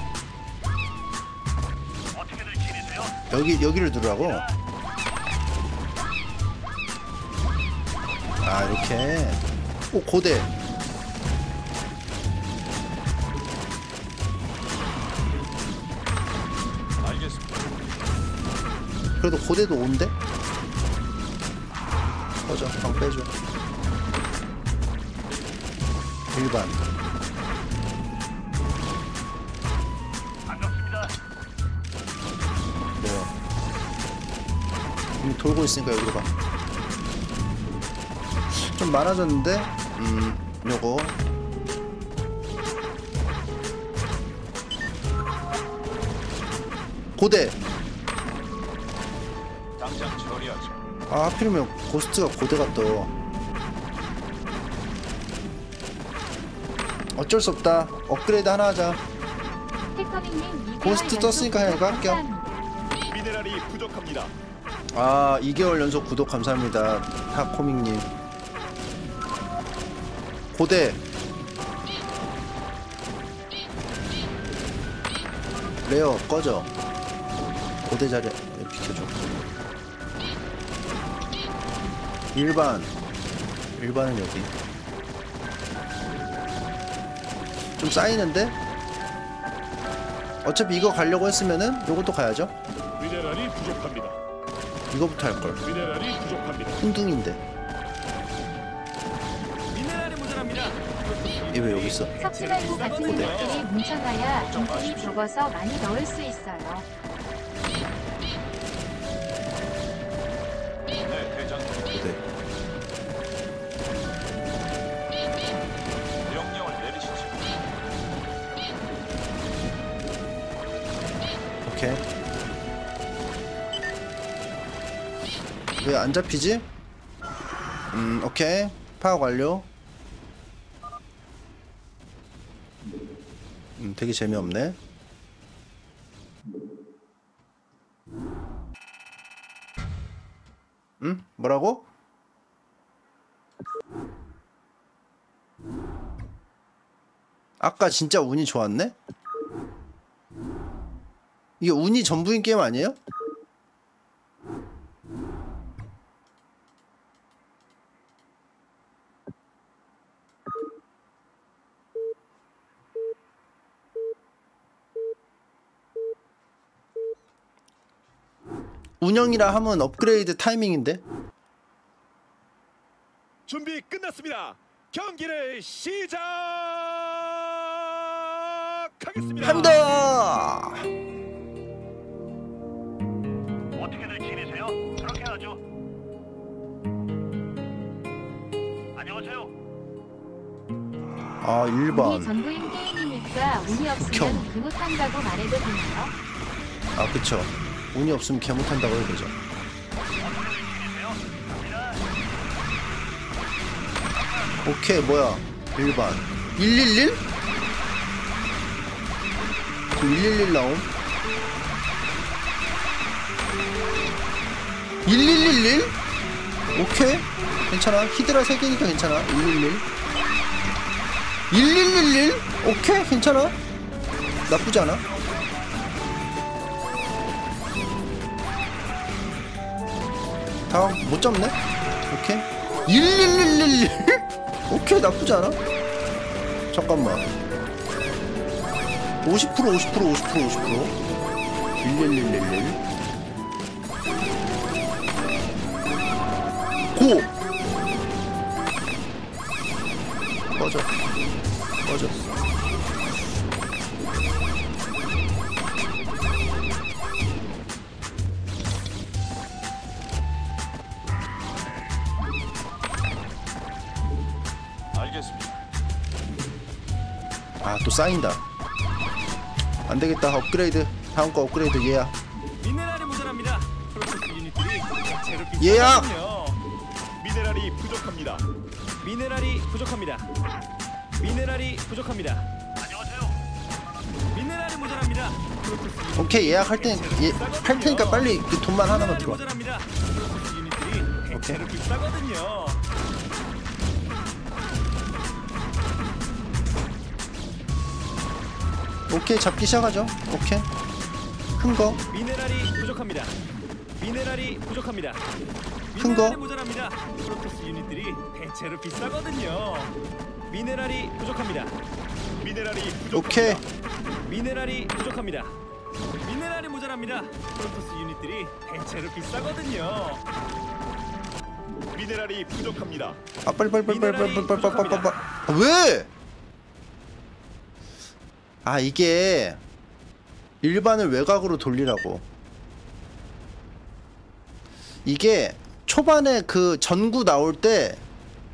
여기 여기를 누르라고. 아 이렇게. 오 고대. 알겠습니다. 그래도 고대도 온대? 꺼져. 방 빼줘. 일반. 반갑습니다. 뭐야? 이미 돌고 있으니까 여기로 가. 좀 많아졌는데? 음, 요거. 고대. 당장 처리하죠. 아 하필이면 고스트가 고대가 떠. 어쩔 수 없다. 업그레이드 하나 하자. 고스트 떴으니까 그냥 갈게요. 미네랄이 부족합니다. 아 이 개월 연속 구독 감사합니다 핫코믹님. 고대 레어 꺼져. 고대 자리에 비켜줘. 일반 일반은 여기 좀 쌓이는데? 어차피 이거 가려고 했으면은 요것도 가야죠. 미네랄이 부족합니다. 이거부터 할걸. 미네랄이 부족합니다. 흥둥인데 미네랄이 모자랍니다. 얘 왜 여기 있어? 석시갈고 같은 것들이 뭉쳐가야 인물이 죽어서 많이 넣을 수 있어요. 네 대장님. 네. 오케이. 왜 안 잡히지? 음, 오케이. 파악 완료. 음, 되게 재미없네. 응? 뭐라고? 아까 진짜 운이 좋았네? 이게 운이 전부인 게임 아니에요? 운영이라 하면 업그레이드 타이밍인데. 준비 끝났습니다. 경기를 시작하겠습니다. 합니다. 어떻게들 지내세요? 그렇게 하죠. 안녕하세요. 아 일 번. 우리 전부인 게임이니까 운이 없으면 그 못한다고 말해도 되나요? 아 그쵸. 운이 없으면 개 못한다고 해야 되죠. 오케이 뭐야 일반 일일일? 일일일 나옴? 일일일? 오케이 괜찮아. 히드라 세 개니까 괜찮아. 일일일 일일일? 오케이 괜찮아. 나쁘지 않아. 다 못 잡네? 오케이 일일일일 오케이 나쁘지 않아? 잠깐만 오십 퍼센트 오십 퍼센트 오십 퍼센트 오십 퍼센트 일일일일 고! 꺼져 꺼져 아, 또 쌓인다. 안되겠다. 업그레이드. 다음거 업그레이드 얘야. 미네랄이 모자랍니다. 예약. 미네랄이 부족합니다. 미네랄이 부족합니다. 미네랄이 부족합니다. 안녕하세요. 미네랄이 모자랍니다. 오케이, 예약할 때 예, 할 테니까 빨리 그 돈만 하나만 들어. 오케이. 비싸거든요. 오케이, 잡기 시작하죠. 오케이. 큰 거. 미네랄이 부족합니다. 미네랄이 부족합니다. 큰 거. 모자랍니다. 프로토스 유닛들이 대체로 비싸거든요. 미네랄이 부족합니다. 미네랄이 부족합니다. 오케이. 미네랄이 부족합니다. 미네랄이 모자랍니다. 프로토스 유닛들이 대체로 비싸거든요. 미네랄이 부족합니다. 아 빨리 빨리 빨리 빨리 빨리 빨리 빨리 빨리 빨리 빨리 빨리 왜? 아 이게 일반을 외곽으로 돌리라고. 이게 초반에 그 전구 나올 때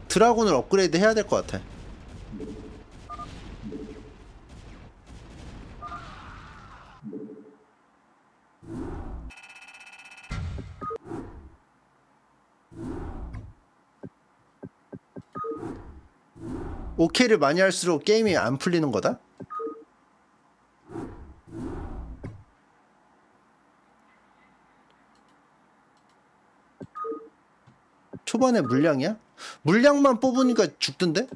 드라곤을 업그레이드 해야 될 것 같아. 오케이를 많이 할수록 게임이 안 풀리는 거다? 초반에 물량이야? 물량만 뽑으니까 죽던데?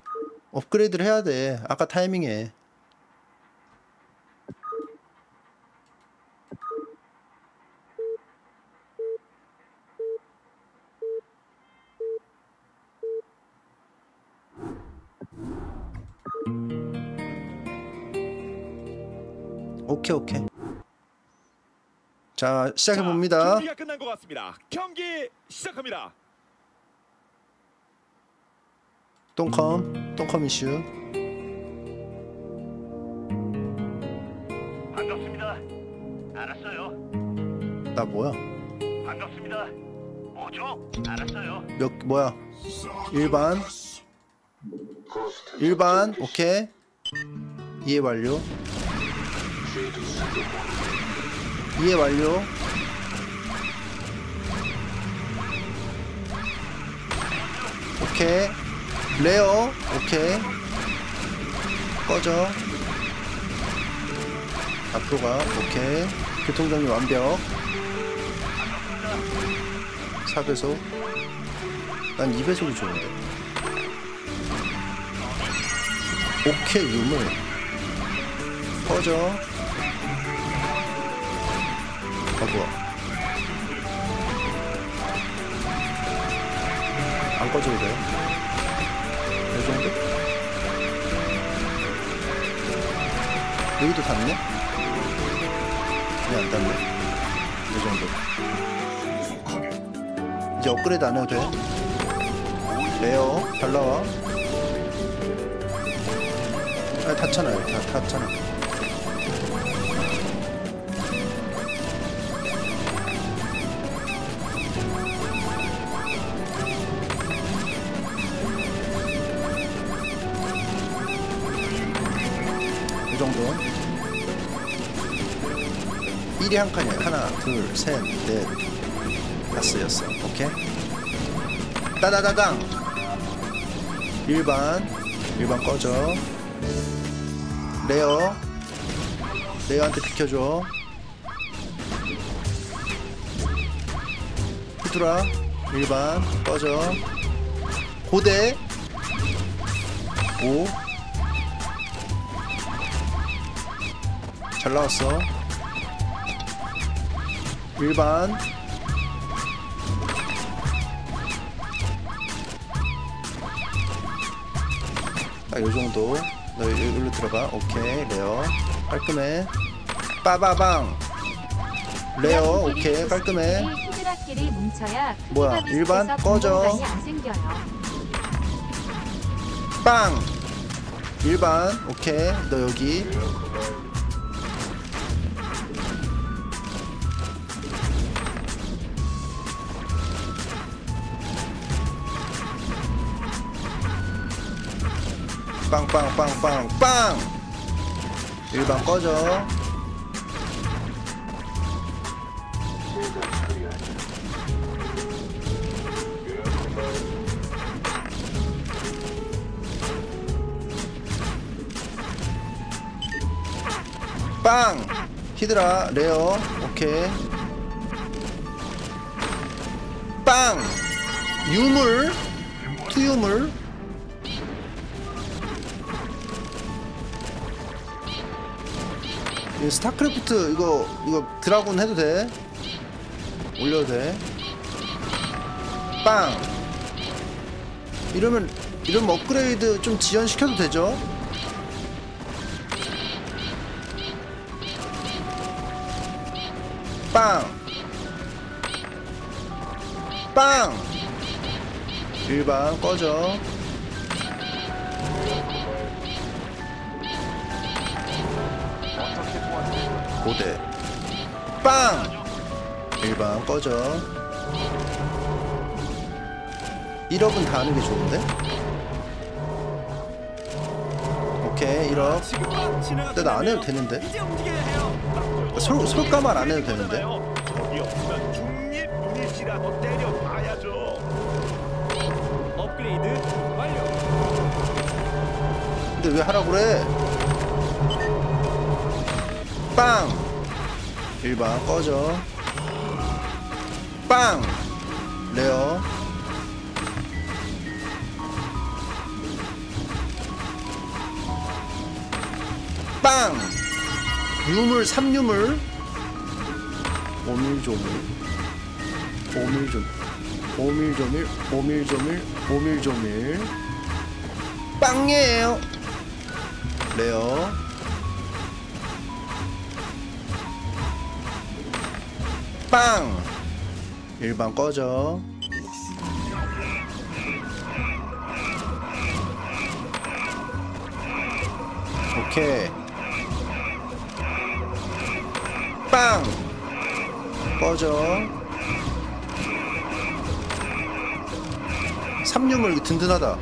업그레이드를 해야 돼. 아까 타이밍에. 오케이 오케이. 자 시작해 봅니다. 경기가 끝난 것 같습니다. 경기 시작합니다. Don't come, don't come 이슈. 반갑습니다. 알았어요. 나 뭐야? 반갑습니다. 뭐죠? 알았어요. 몇 뭐야? 일반. 일반 오케이. 이해 완료. 이해 완료. 오케이. 레어 오케이. 꺼져. 앞으로 가. 오케이. 교통정리 완벽. 사 배속. 난 이 배속이 좋은데. 오케이. 유물 꺼져. 아 뭐야 안 꺼져도 돼요? 이 정도? 여기도 닿네? 왜 안 닿네? 이 정도 이제 업그레이드 안 해도 돼? 레어 잘 나와. 아 닿잖아요. 다 닿잖아. 일이 한 칸이야. 하나, 둘, 셋, 넷, 다섯, 여섯. 오케이. 따다다당. 일반, 일반 꺼져. 레어, 레어한테 비켜줘. 히드라, 일반 꺼져. 고대, 오. 잘 나왔어. 일반 딱 요정도. 너 여기로 들어가. 오케이. 레어 깔끔해. 빠바방. 레어 오케이 깔끔해. 뭐야 일반 꺼져. 빵 일반 오케이. 너 여기 빵빵빵빵빵 일반 꺼져. 빵! 히드라 레어. 오케이. 빵! 유물 투유물. 이 스타크래프트 이거 이거 드라군 해도 돼. 올려도 돼. 빵! 이러면 이러면 업그레이드 좀 지연시켜도 되죠? 빵! 빵! 일반 꺼져. 고대. 빵! 일반 꺼져. 일억은 다 하는 게 좋은데? 오케이, 일억. 근데 나 안 해도 되는데? 솔, 솔까만 안 해도 되는데? 근데 왜 하라고 그래? 빵! 일반 꺼져. 빵! 레어. 빵! 유물, 삼유물. 오밀조밀. 오밀조밀. 오밀조밀. 오밀조밀. 오밀조밀. 빵이에요. 레어. 빵! 일반 꺼져. 오케이. 빵! 꺼져. 삼유물 든든하다.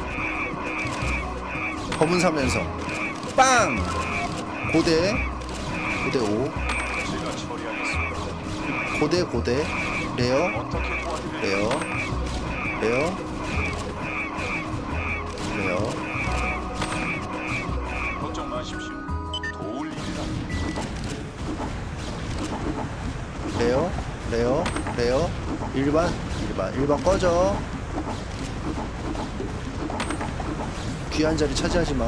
검은 삼연성. 빵! 고대. 고대 오. 고대 고대. 레어. 레어. 레어. 레어. 걱정 마십시오. 도울 일이라. 레어. 레어. 레어. 일반. 일반. 일반 꺼져. 귀한 자리 차지하지 마.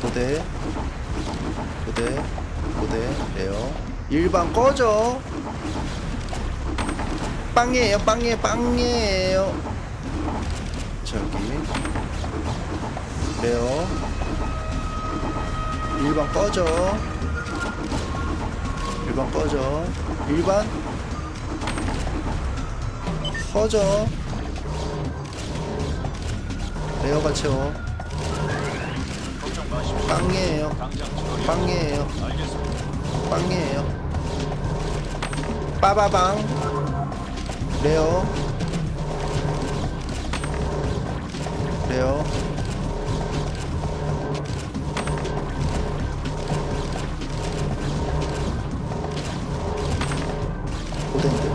고대. 고대. 고대. 레어. 일반 꺼져. 빵이에요, 빵이에요, 빵이에요. 저기. 레어. 일반 꺼져. 일반 꺼져. 일반. 꺼져. 레어가 채워. 빵이에요. 빵이에요. 빵이에요. 빠바방. 레어. 레어. 고덴드.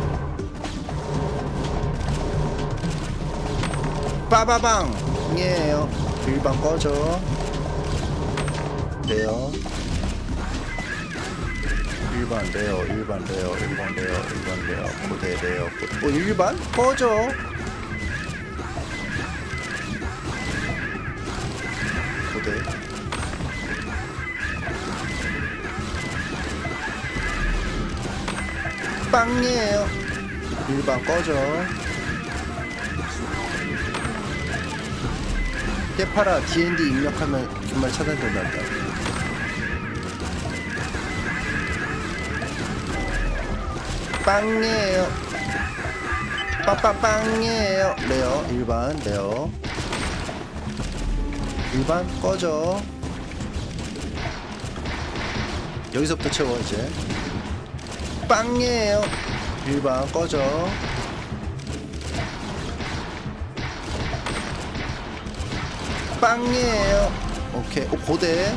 빠바방. 예요. 일반 꺼져. 레어. 일반 레어, 일반 레어, 일반 레어, 일반 레어, 고대 레어, 고대. 어, 일반? 꺼져! 고대. 빵이에요. 일반 꺼져. 깨팔아, 디엔디 입력하면 긴말 차단된단다. 빵이에요. 빠빠빵이에요. 레어. 일반 레어. 일반 꺼져. 여기서부터 채워 이제. 빵이에요. 일반 꺼져. 빵이에요. 오케이. 오, 고대.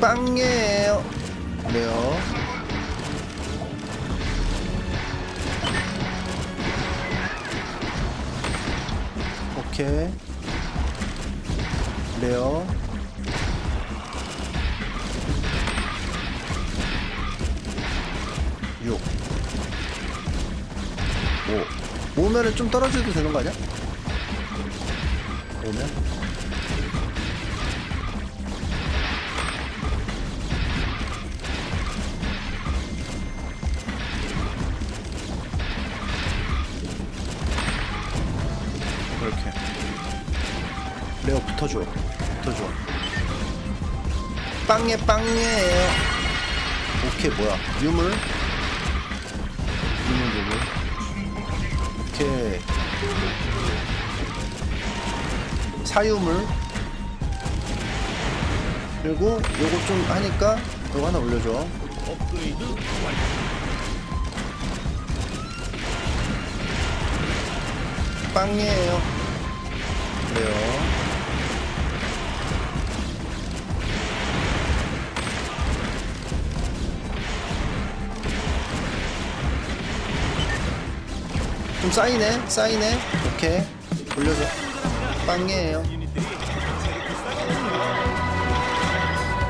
빵이에요. 레어. 이렇게 레어 육 오 오면은 좀 떨어져도 되는 거 아니야? 오면? 붙어줘, 붙어줘. 빵예, 빵예예요. 오케이, 뭐야? 유물, 유물, 유물. 오케이. 사유물. 그리고 요거 좀 하니까 요거 하나 올려줘. 업그레이드 완료. 빵예예요. 그래요. 좀 쌓이네? 쌓이네? 오케이 올려줘. 빵이에요.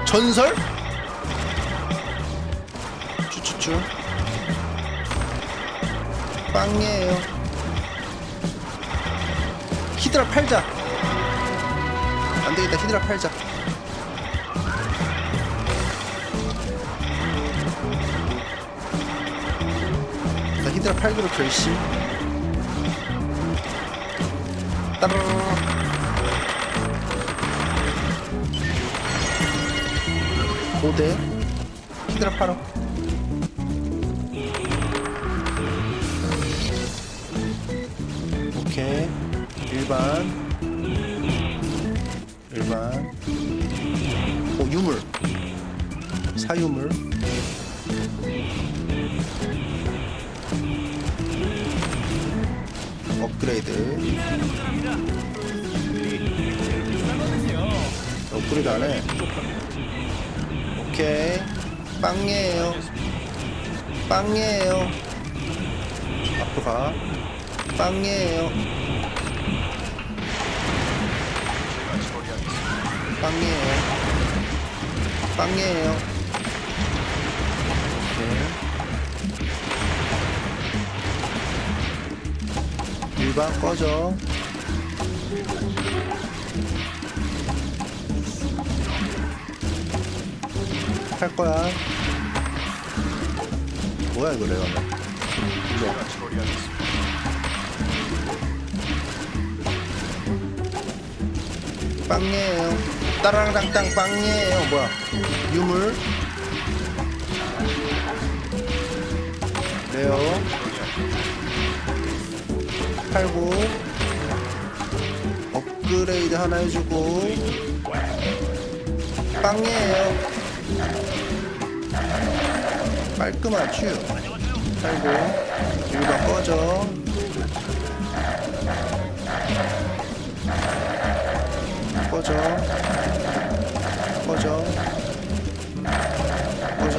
전설? 추추추 빵이에요. 히드라 팔자. 안되겠다. 히드라 팔자. 자, 히드라 팔기로 결심. 따르르 고대 히드라 팔어. 오케이 일반 일반 오 유물 사유물 업그레이드 업그레이드 안해. 오케이 빵예에요. 빵예에요. 앞으로 가. 빵예에요. 빵예에요. 빵예에요. 오케이 일반 꺼져. 할 거야. 뭐야 이거 레어는? 빵예에요. 따랑랑땅 빵예에요. 뭐야? 유물. 레어. 팔고. 업그레이드 하나 해주고. 빵예에요. 깔끔하죠? 살고 일반 꺼져. 꺼져 꺼져 꺼져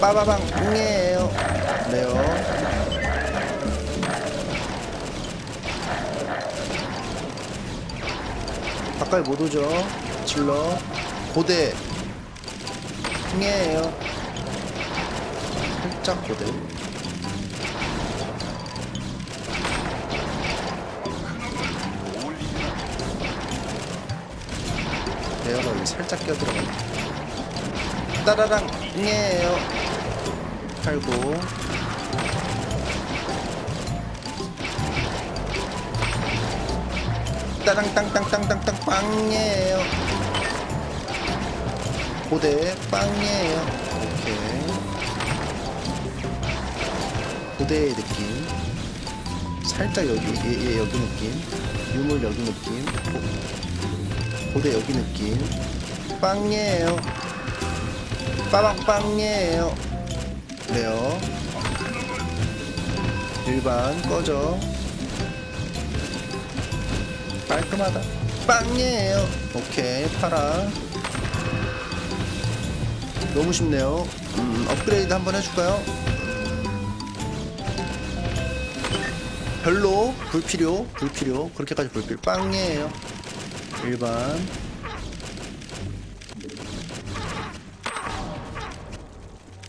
빠바방 응애에요. 네요 가까이 못 오죠. 질러 고대 응애에요. 살짝 고대. 레어가 여기 살짝 껴들어가. 따라랑 응애에요. 팔고 따랑 땅땅땅땅땅 빵예에요. 고대 빵이에요. 오케이 고대의 느낌 살짝 여기 예, 예, 여기 느낌 유물 여기 느낌 고대 여기 느낌 빵이에요. 빠방 빵이에요. 그래요 일반 꺼져. 깔끔하다. 빵이에요. 오케이 파라. 너무 쉽네요. 음, 업그레이드 한번 해줄까요? 별로 불필요 불필요 그렇게까지 불필요 빵이에요. 일반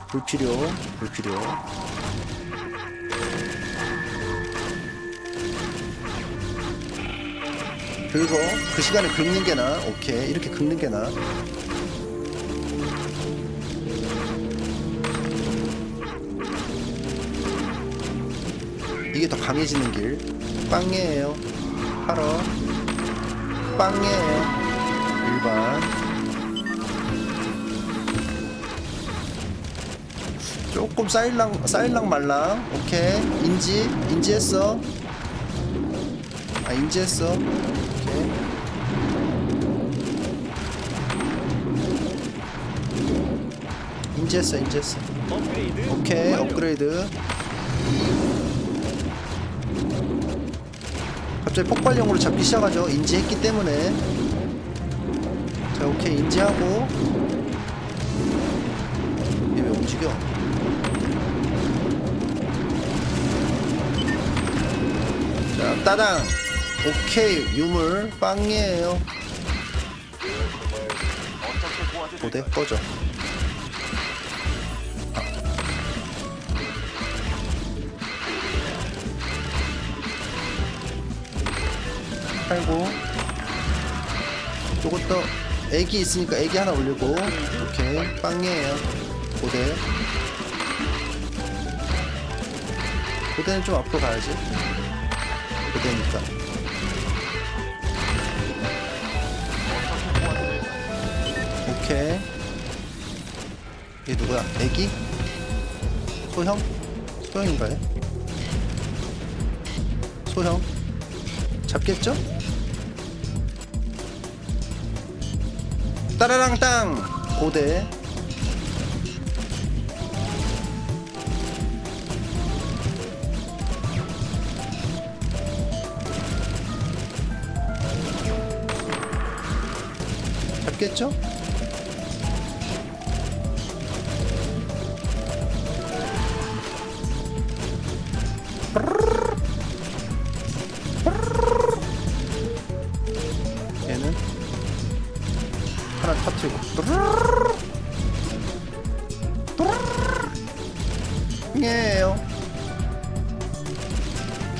불필요 불필요 긁어. 그 시간에 긁는 게 나아. 오케이, 이렇게 긁는 게 나아. 이게 더 강해지는 길. 빵이에요. 팔어. 빵이에요. 일반. 조금 쌓일랑, 쌓일랑 말랑. 오케이. 인지. 인지했어. 아, 인지했어. 오케이. 인지했어, 인지했어. 오케이. 업그레이드. 갑자기 폭발형으로 잡기 시작하죠. 인지했기 때문에. 자, 오케이. 인지하고. 얘 왜 움직여? 자, 따당. 오케이. 유물. 빵이에요. 고대 꺼져. 팔고 요것도 애기 있으니까 애기 하나 올리고. 오케이. 빵이에요. 고대. 고대는 좀 앞으로 가야지. 고대니까. 오케이. 얘 누구야? 애기? 소형? 소형인가요? 소형? 잡겠죠? 따라랑 땅! 고대 잡겠죠?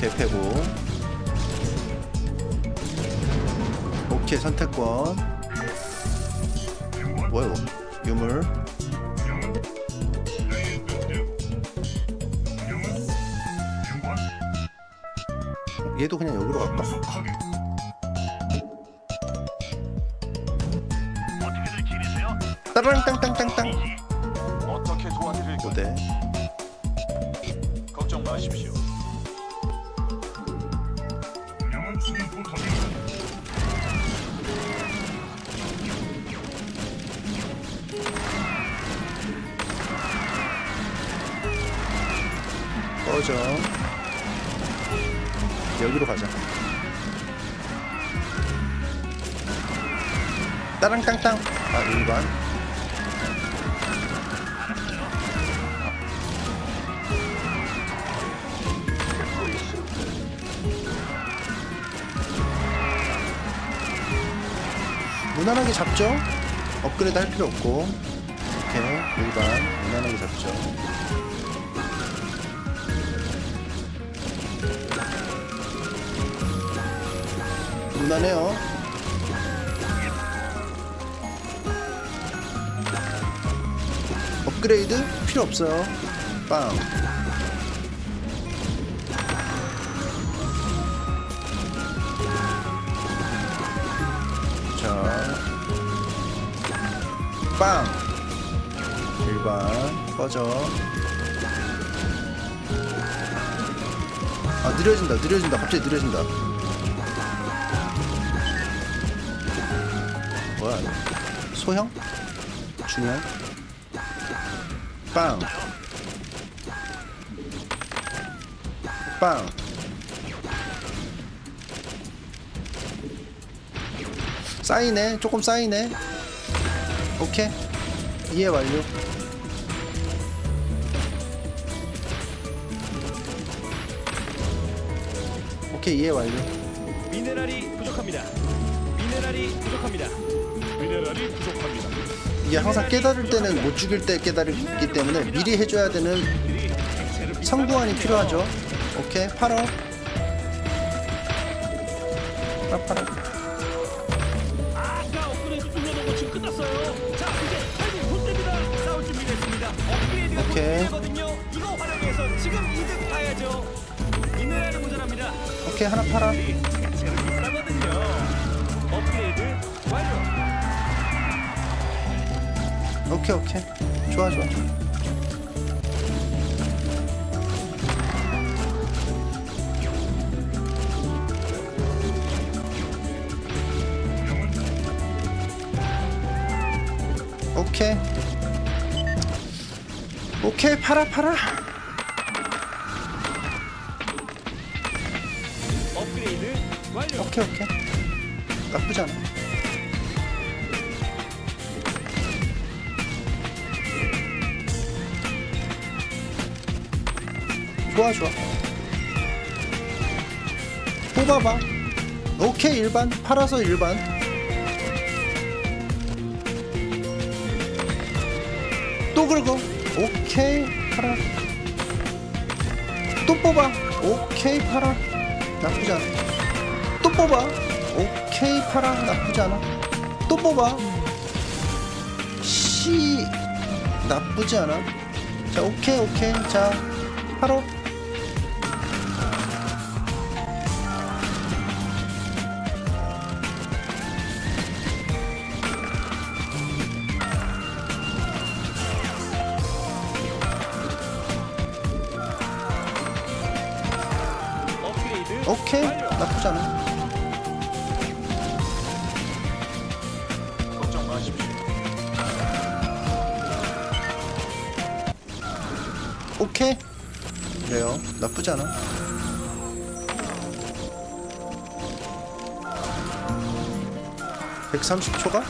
개패고. 오케이. 선택권. 뭐야 이거? 유물. 얘도 그냥 여기로 갈까? 따랑땅땅땅땅. 어떻게 도와드릴까요? 네. 걱정 마십시오. 꺼져. 여기로 가자. 따랑땅땅. 아, 일반. 무난하게 잡죠? 업그레이드 할 필요 없고. 오케이. 일반 무난하게 잡죠. 무난해요. 업그레이드 필요 없어요. 빵. 자, 빵. 일반 꺼져. 아, 느려진다, 느려진다, 갑자기 느려진다. 소형? 중형? 빵! 빵! 쌓이네? 조금 쌓이네? 오케이. 이해 완료. 오케이, 이해 완료. 미네랄이 부족합니다. 미네랄이 부족합니다. 미네랄이 부족합니다. 이게 항상 깨달을 때는 못 죽일 때 깨달기 때문에 미리 해줘야 되는 성구안이 필요하죠. 오케이, 팔어. 아, 팔어. 아까 업그레이드 뚫려놓은 거 지금 끝났어요. 자, 이제 타이밍 손대입니다. 싸울 준비됐습니다. 업그레이드가 도착했거든요. 이거 활용해서 지금 이득 봐야죠. 미네랄이 모자랍니다. 오케이, 하나 팔아. 업그레이드 완료. 오케이, 오케이. 좋아, 좋아. 오케이. 오케이, 팔아, 팔아. 업그레이드 완료. 오케이, 오케이. 나쁘지 않아. 좋아, 좋아. 뽑아봐. 오케이, 일반. 팔아서 일반. 또 긁어. 오케이, 팔아. 또 뽑아. 오케이, 팔아. 나쁘지 않아. 또 뽑아. 오케이, 팔아. 나쁘지 않아. 또 뽑아. 씨, 나쁘지 않아. 자, 오케이, 오케이. 자, 팔어. 오케이, 나쁘지 않아. 오케이. 그래요, 나쁘지 않아. 백삼십 초가?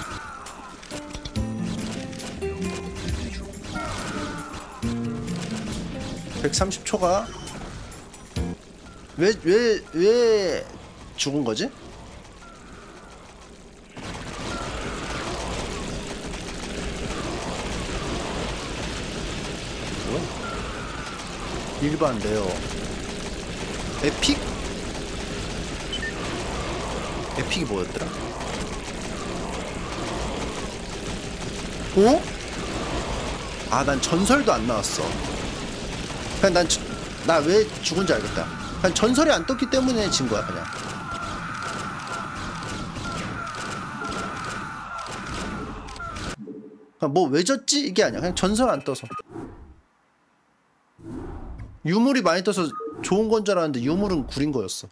백삼십 초가? 왜, 왜, 왜 죽은 거지? 일반 레어 에픽? 에픽이 뭐였더라? 어? 아, 난 전설도 안 나왔어. 그냥 난, 나 왜 죽은지 알겠다. 그냥 전설이 안 떴기 때문에 진 거야, 그냥. 그냥 뭐 왜 졌지? 이게 아니야. 그냥 전설 안 떠서. 유물이 많이 떠서 좋은 건 줄 알았는데 유물은 구린 거였어.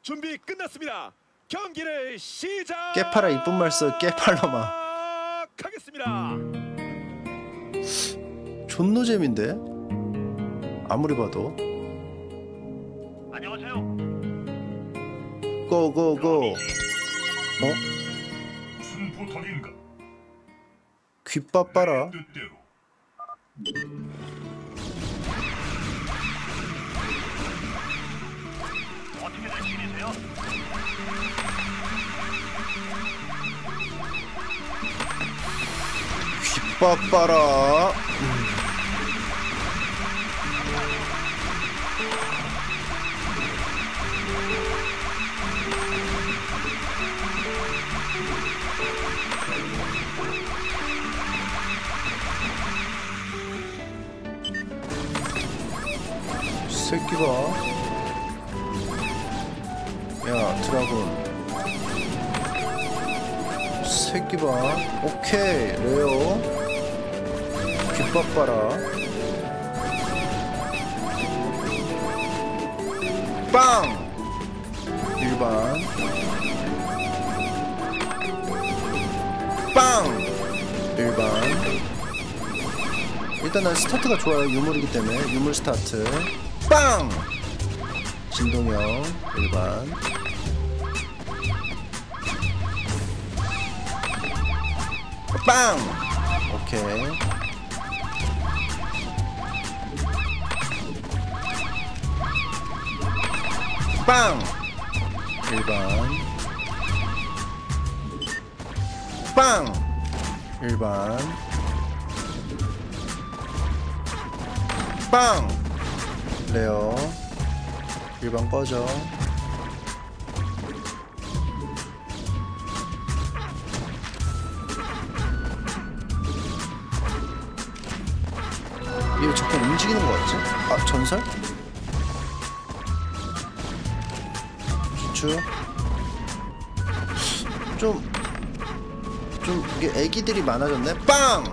준비 끝났습니다. 경기를 시작. 깨팔아, 이쁜 말 써. 깨팔놈아. 가겠습니다. 존노잼인데 아무리 봐도. 안녕하세요. 고고고. 어? 승부터인가? 귓밥 봐라. 귓밥 봐라. 음. 새끼가. 야, 드라군 새끼 봐. 오케이, 레어. 귓밥 봐라. 빵! 일반. 빵! 일반. 일단 난 스타트가 좋아요. 유물이기 때문에. 유물 스타트. 빵! 진동형 일반. 빵! 오케이. 빵! 일 번 빵! 일 번 빵! 레어 일 번 꺼져. 이거 자꾸 움직이는 거 같지? 아, 전설? 기추? 좀... 좀 이게 애기들이 많아졌네? 빵!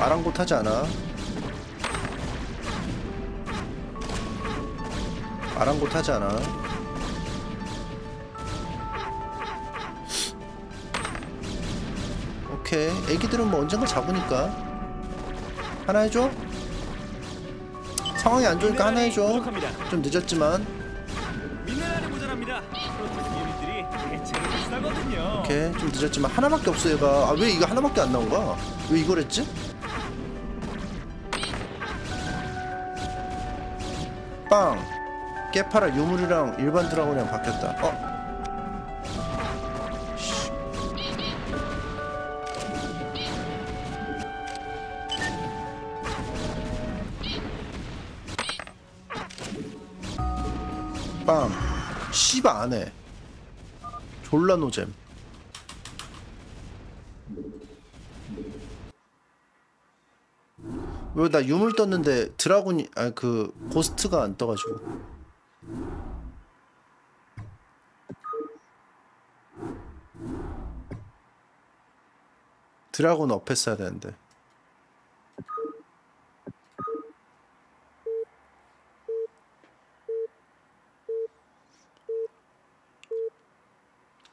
아랑곳하지 않아. 아랑곳하지 않아. 오케이. 애기들은 뭐 언젠가 잡으니까. 하나 해줘? 상황이 안 좋으니까 하나 해줘. 좀 늦었지만. 오케이, 좀 늦었지만 하나밖에 없어 얘가. 아, 왜 이거 하나밖에 안 나온 거야? 왜 이걸 했지? 빵! 깨파라 유물이랑 일반 드라곤이랑 바뀌었다. 어? 빵. 씨바 안해. 졸라 노잼. 왜 나 유물 떴는데 드라군이.. 아 그.. 고스트가 안 떠가지고. 드라군 업 했어야 되는데.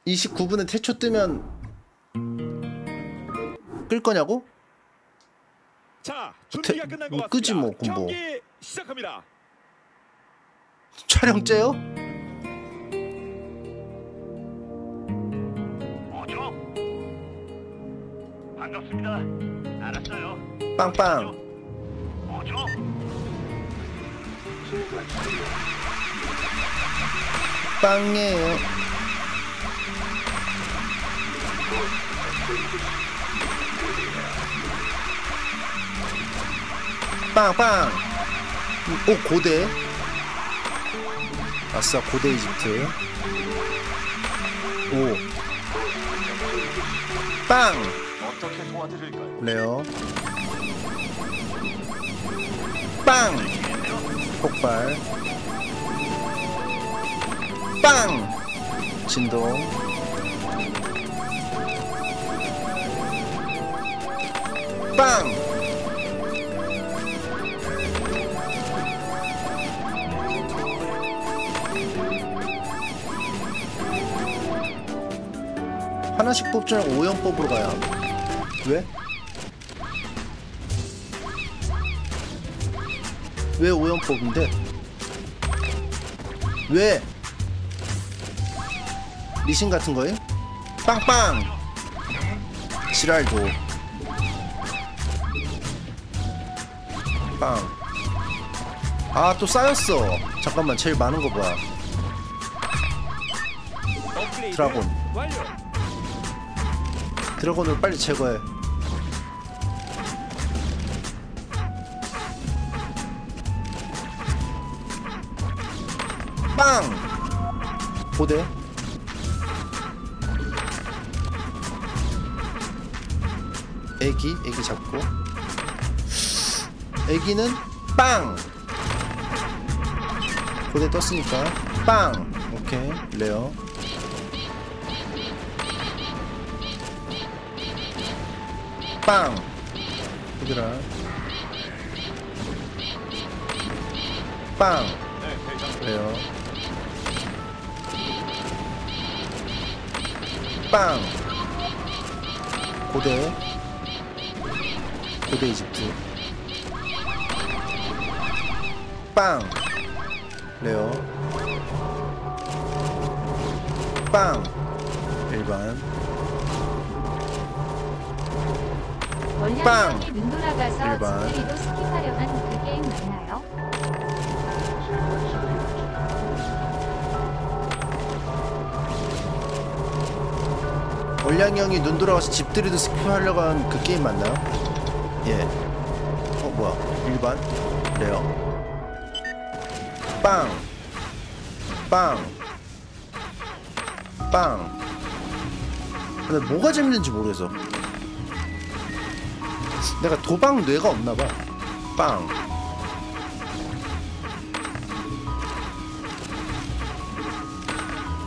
이십구 분에 태초 뜨면 끌 거냐고? 자, 준비가 태... 끝난 것 같습니다. 끄지 뭐, 그럼 뭐. 경기 시작합니다. 촬영째요? 뭐죠? 반갑습니다. 알았어요. 빵빵. 뭐죠? 빵이에요. 빵빵. 오, 고대. 아싸, 고대 이집트. 오, 빵. 어떻게 도와드릴까요? 레어 빵. 폭발 빵. 진동 빵! 하나씩 뽑지 말고 오염 뽑으러 가야. 왜? 왜 오염 뽑은데? 왜? 리신 같은 거임? 빵빵! 지랄도. 빵. 아, 또 쌓였어. 잠깐만, 제일 많은 거 봐. 드라곤. 드라곤을 빨리 제거해. 빵. 고대. 애기, 애기 잡고. 애기는 빵! 고대 떴으니까 빵! 오케이, 레어 빵! 얘들아 빵! 레어 빵! 고대 고대 이집트 빵! 레어 빵! 일반 빵! 일반 말량이 형이 눈 돌아가서 집 들이듯 스킵하려고 한 그 게임 맞나요? 예. 어 뭐야 일반? 레어. 빵! 빵! 빵! 근데 뭐가 재밌는지 모르겠어. 내가 도박 뇌가 없나봐. 빵!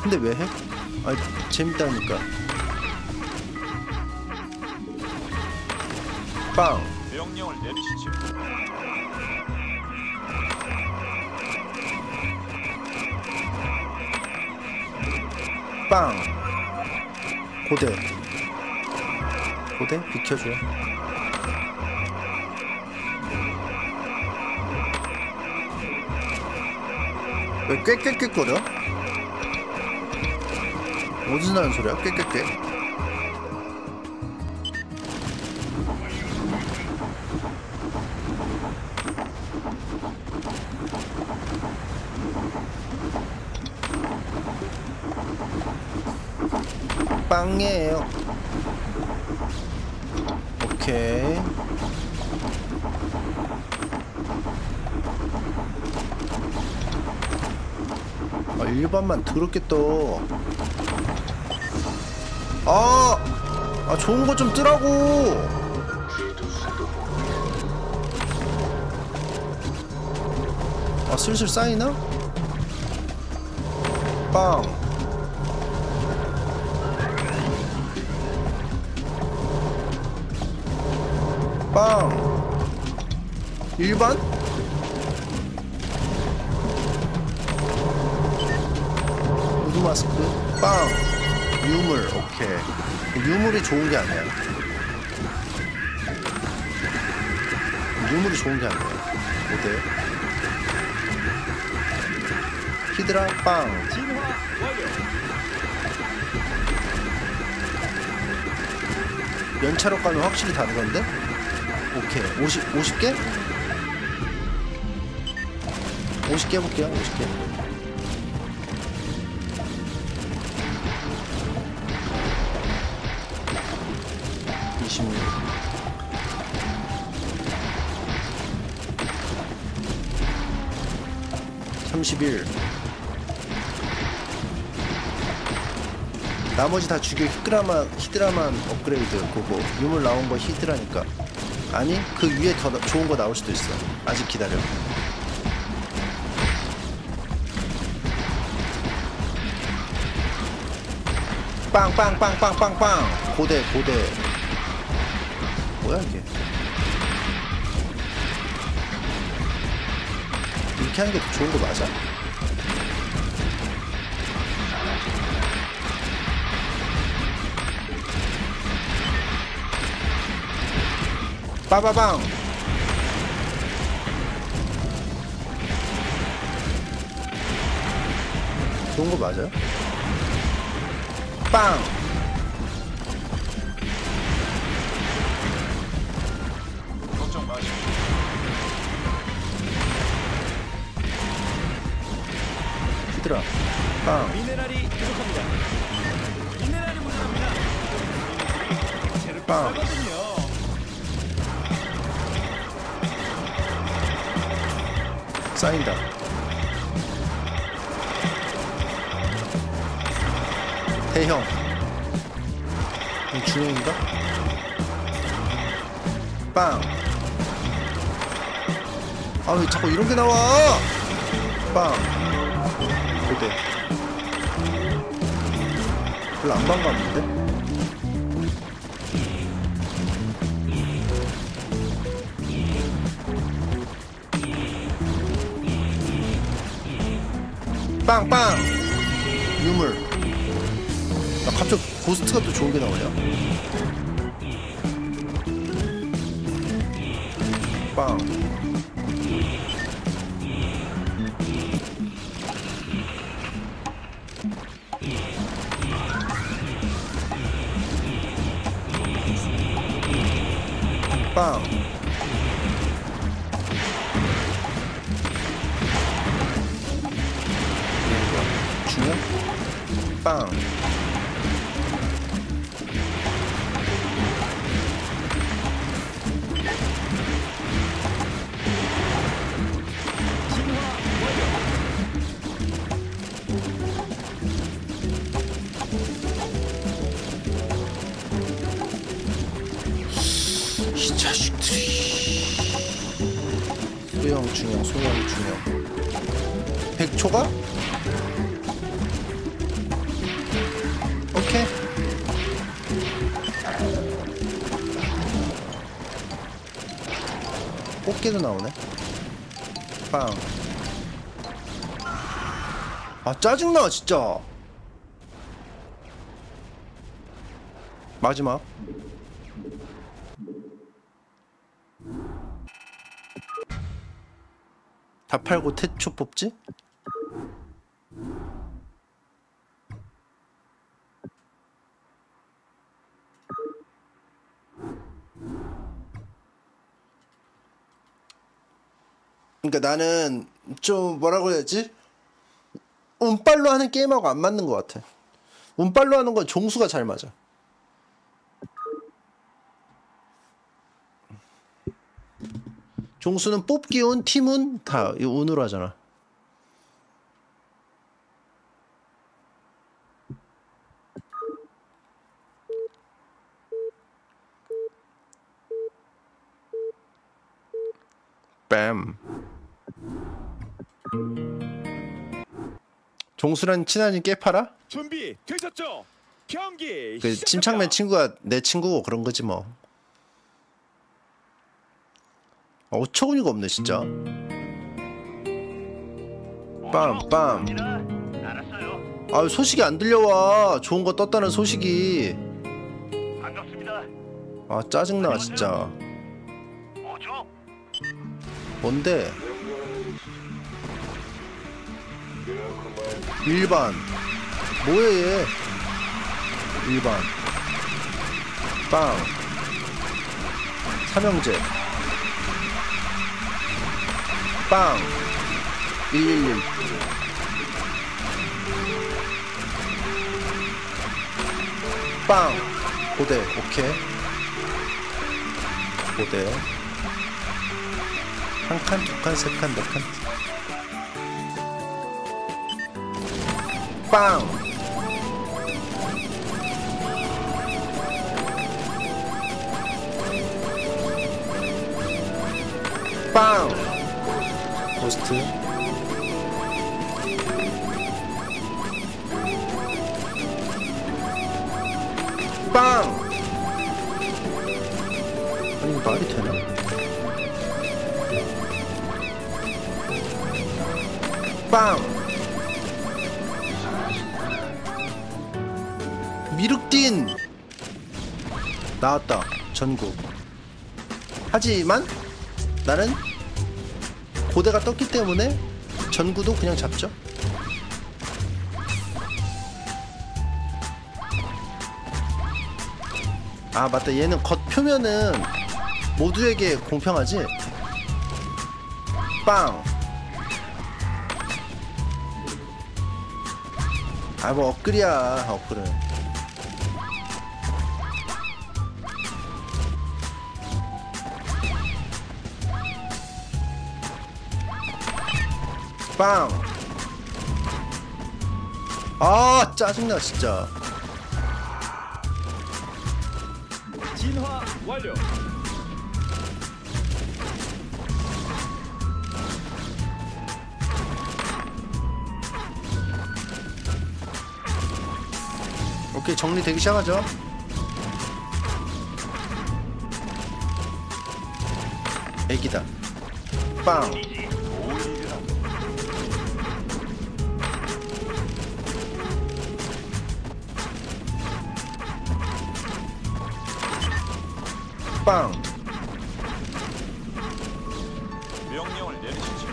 근데 왜 해? 아니 재밌다니까. 빵! 명령을 내리시지. 빵! 고대 고대? 비켜줘. 왜 꽥꽥꽥거려? 어디서 나는 소리야? 꽥꽥꽥. 빵이에요. 오케이. 아, 일반만 더럽게 떠. 아! 아, 좋은 거 좀 뜨라고! 아, 슬슬 쌓이나? 빵! 빵! 일반? 우드 마스크? 빵! 유물, 오케이. 유물이 좋은 게 아니야. 유물이 좋은 게 아니야. 어때? 히드라, 빵. 연차로 가면 확실히 다르던데? 오케이. 오십, 오십 개? 오십 개 해볼게요, 오십 개. 삼십일. 나머지 다 죽여. 히드라만, 히드라만 업그레이드. 그거 유물 나온 거 히드라니까. 아니 그 위에 더 좋은 거 나올 수도 있어. 아직 기다려. 빵빵빵빵빵빵. 고대 고대. 뭐야 이게? 이렇게 하는 게 더 좋은 거 맞아? 빠바방! 좋은 거 맞아요? 빵! 걱정 마시고. 히드라, 빵. 미네랄이 부족합니다. 미네랄이 부족합니다. 빵. 쌓인다. 대형. 이거 중형인가? 빵. 아, 왜 자꾸 이런 게 나와? 빵. 고대. 별로 안 반가운데? 빵빵! 유물. 나 갑자기 고스트가 또 좋은 게 나오냐? 빵. 빵! 중요? 빵! 자식들이. 소형 중형 소형 중형 백초가? 오케이. 꽃게도 나오네. 빵. 아 짜증나 진짜. 마지막 다 팔고 태초 뽑지? 그러니까 나는 좀 뭐라고 해야 되지? 운빨로 하는 게임하고 안 맞는 것 같아. 운빨로 하는 건 종수가 잘 맞아. 종수는 뽑기 운, 팀 운, 다 운으로 하잖아. 뺨. 종수랑 친하니 깨팔아? 준비 되셨죠? 경기. 그 침착맨 친구가 내 친구고 그런 거지 뭐. 어처구니가 없네 진짜. 빰빰. 아 소식이 안 들려와. 좋은 거 떴다는 소식이. 반갑습니다. 아 짜증나 진짜. 뭐죠? 뭔데? 일반. 뭐야 얘? 일반. 빵. 삼형제. 빵. 일일일. 빵. 고대. 오케이. 고대. 한 칸, 두 칸, 세 칸, 네 칸. 빵. 빵. 호스트 빵! 아니 이거 말이 되나? 빵! 미륵딘! 나왔다 전국. 하지만 나는 고대가 떴기 때문에 전구도 그냥 잡죠. 아 맞다 얘는 겉표면은 모두에게 공평하지? 빵! 아 뭐 엇글이야 엇글은. 빵! 아 짜증나 진짜. 진화 완료. 오케이 정리되기 시작하죠. 애기다. 빵. 빵. 명령을 내리시지.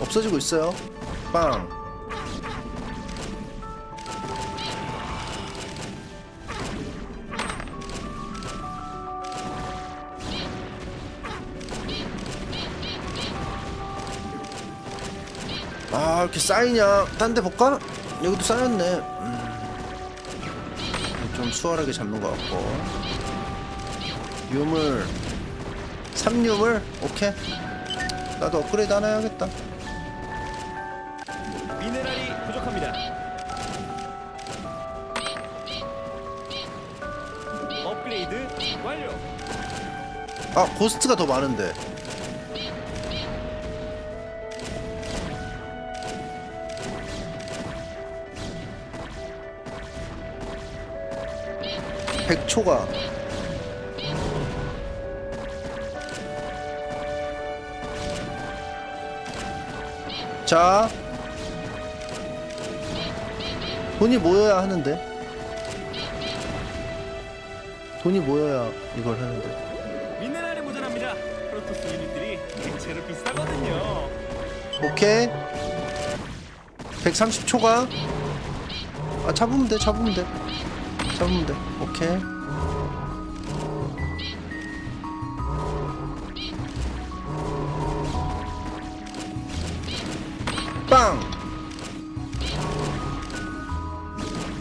없어지고 있어요. 빵. 아, 이렇게 쌓이냐? 딴 데 볼까? 여기도 쌓였네. 음. 좀 수월하게 잡는 것 같고. 유물. 삼유물? 오케이. 나도 업그레이드 하나 해야겠다. 미네랄이 부족합니다. 완료. 아, 고스트가 더 많은데. 백초가 자 돈이 모여야 하는데 돈이 모여야 이걸 하는데 미네랄이 모자랍니다. 프로토스 유닛들이 대체로 비싸거든요. 오케이 백삼십 초가 아 잡으면 돼 잡으면 돼 잡으면 돼. 오케이. 빵!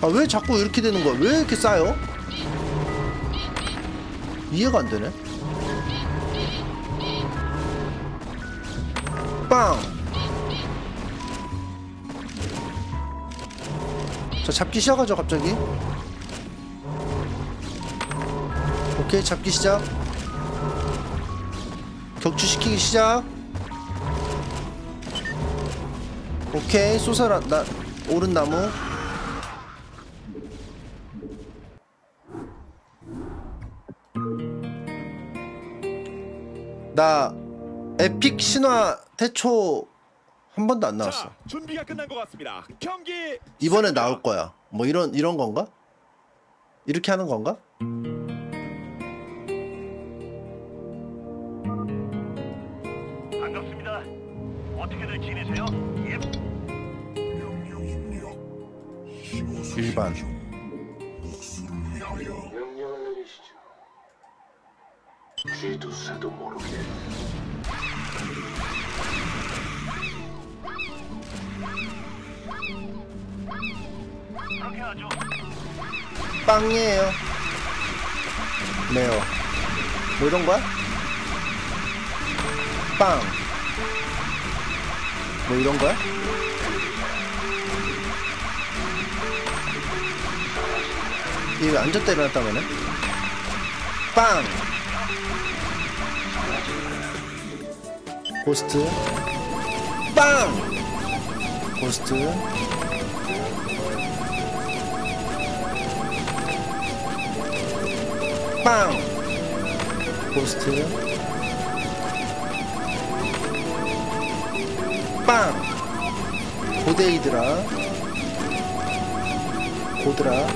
아, 왜 자꾸 이렇게 되는 거야? 왜 이렇게 싸요? 이해가 안 되네? 빵! 자, 잡기 시작하죠, 갑자기. 오케이 잡기 시작 격추시키기 시작 오케이 쏘사라 나 오른 나무 나 에픽 신화 태초 한 번도 안 나왔어. 준비가 끝난 것 같습니다. 경기 이번에 나올 거야. 뭐 이런 이런 건가? 이렇게 하는 건가? 어떻게들 지내세요? 일반 명령을 내리시죠. 쥐도 새도 모르게 그렇게 하죠. 빵이에요. 매워. 뭐 이런 거야? 빵. 뭐 이런 거야? 얘 왜 앉았다 일어났다면은? 빵! 고스트 빵! 고스트 빵! 고스트 빵! 고데이드라 고드라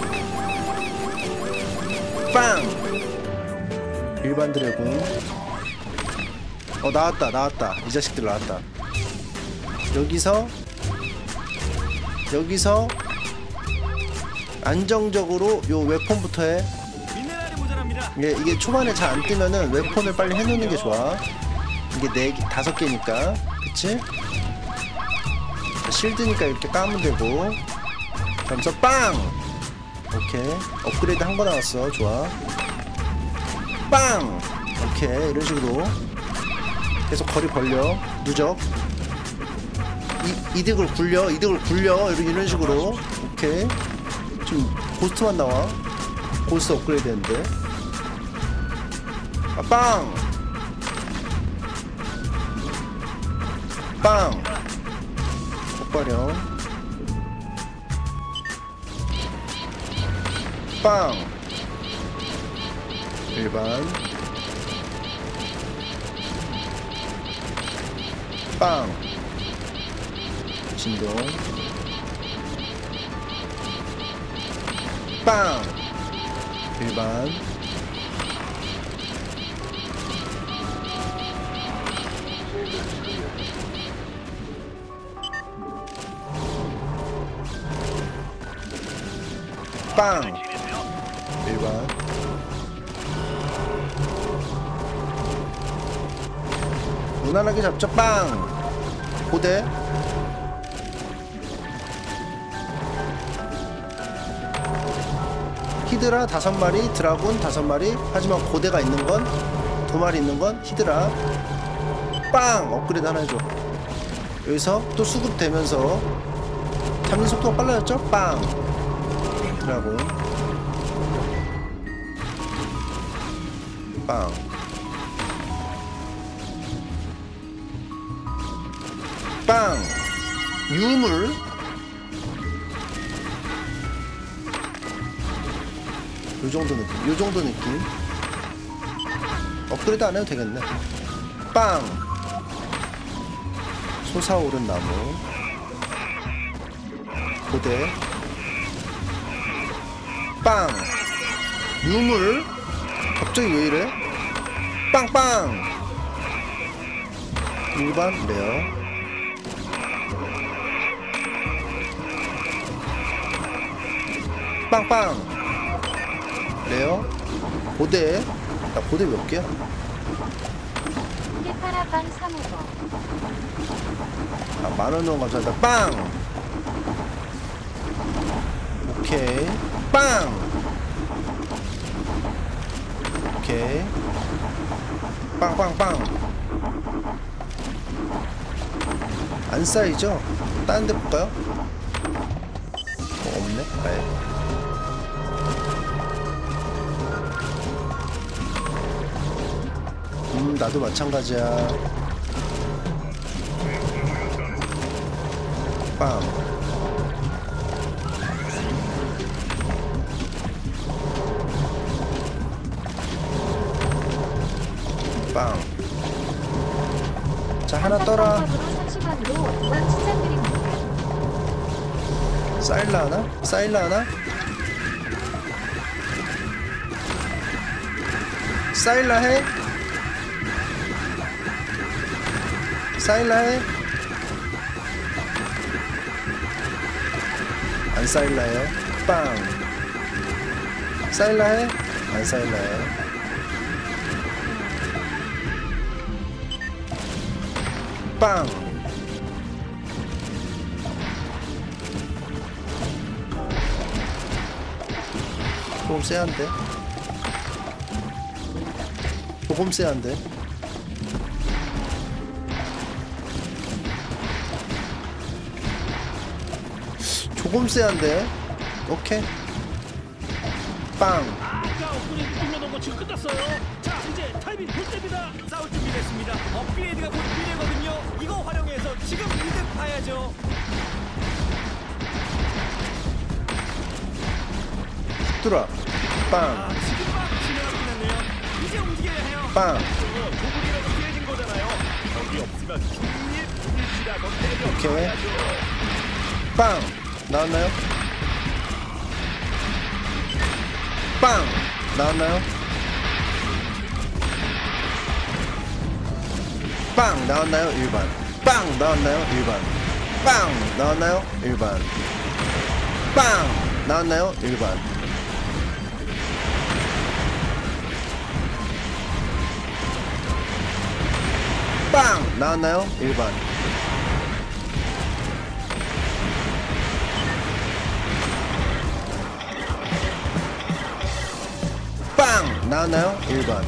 빵! 일반 드래곤 어 나왔다 나왔다 이 자식들 나왔다 여기서 여기서 안정적으로 요 웨폰부터 해 이게, 이게 초반에 잘 안 뜨면은 웨폰을 빨리 해놓는 게 좋아 이게 네 개 다섯 개니까 그치? 실드니까 이렇게 까면 되고 점수 빵! 오케이 업그레이드 한 거 나왔어 좋아 빵! 오케이 이런 식으로 계속 거리 벌려 누적 이, 이득을 굴려 이득을 굴려 이런, 이런 식으로 오케이 지금 고스트만 나와 고스트 업그레이드 했는데 아, 빵! 빵! 버려. 빵 일반 빵 진동 빵 일반 빵! 일반 무난하게 잡죠. 빵! 고대 히드라 다섯 마리, 드라군 다섯 마리 하지만 고대가 있는 건 두 마리 있는 건 히드라 빵! 업그레이드 하나 해줘. 여기서 또 수급되면서 잡는 속도가 빨라졌죠? 빵! 라고 빵. 빵. 유물. 요정도 느낌. 요정도 느낌. 업그레이드 안 해도 되겠네. 빵. 솟아오른 나무. 고대. 빵. 유물. 갑자기 왜 이래? 빵빵! 일반 레어. 빵빵! 레어. 고대. 나 고대 몇 개야? 아, 만원 넣은 감사합니다. 빵! 오케이. 빵! 오케이. 빵빵빵. 안 쌓이죠? 다른 데 볼까요? 뭐 없네? 아예. 음, 나도 마찬가지야. 빵. 빵. 자, 하나 떠라. 사일라 하나? 사일라 하나? 사일라 해? 사일라 해? 안 사일라 해요? 빵. 사일라 해? 안 사일라 해요? 빵. 조금 세한데? 조금 세한데? 조금 세한데? 오케이. 빵. 아까 업그레이드 눌러놓은 거 지금 끝났어요. 자, 이제 타이밍 볼 때입니다. 싸울 준비됐습니다. 업그레이드가 곧 미래거든요. 이거 활용해서 지금 이득 봐야죠. 뚫어. 빵. 아, 지금 막 지나가고 났네요. 이제 움직여야 해요. 빵. 조금이라도 깨진 거잖아요. 여기 없지만 중립 일치라고 해야죠. 빵. 나왔나요? 빵! 나왔나요? 빵! 나왔나요? 일반. 빵! 나왔나요? 일반. 빵! 나왔나요? 일반. 빵! 나왔나요? 일반. 빵! 나왔나요? 일반. 빵! 나왔나요? 일 번.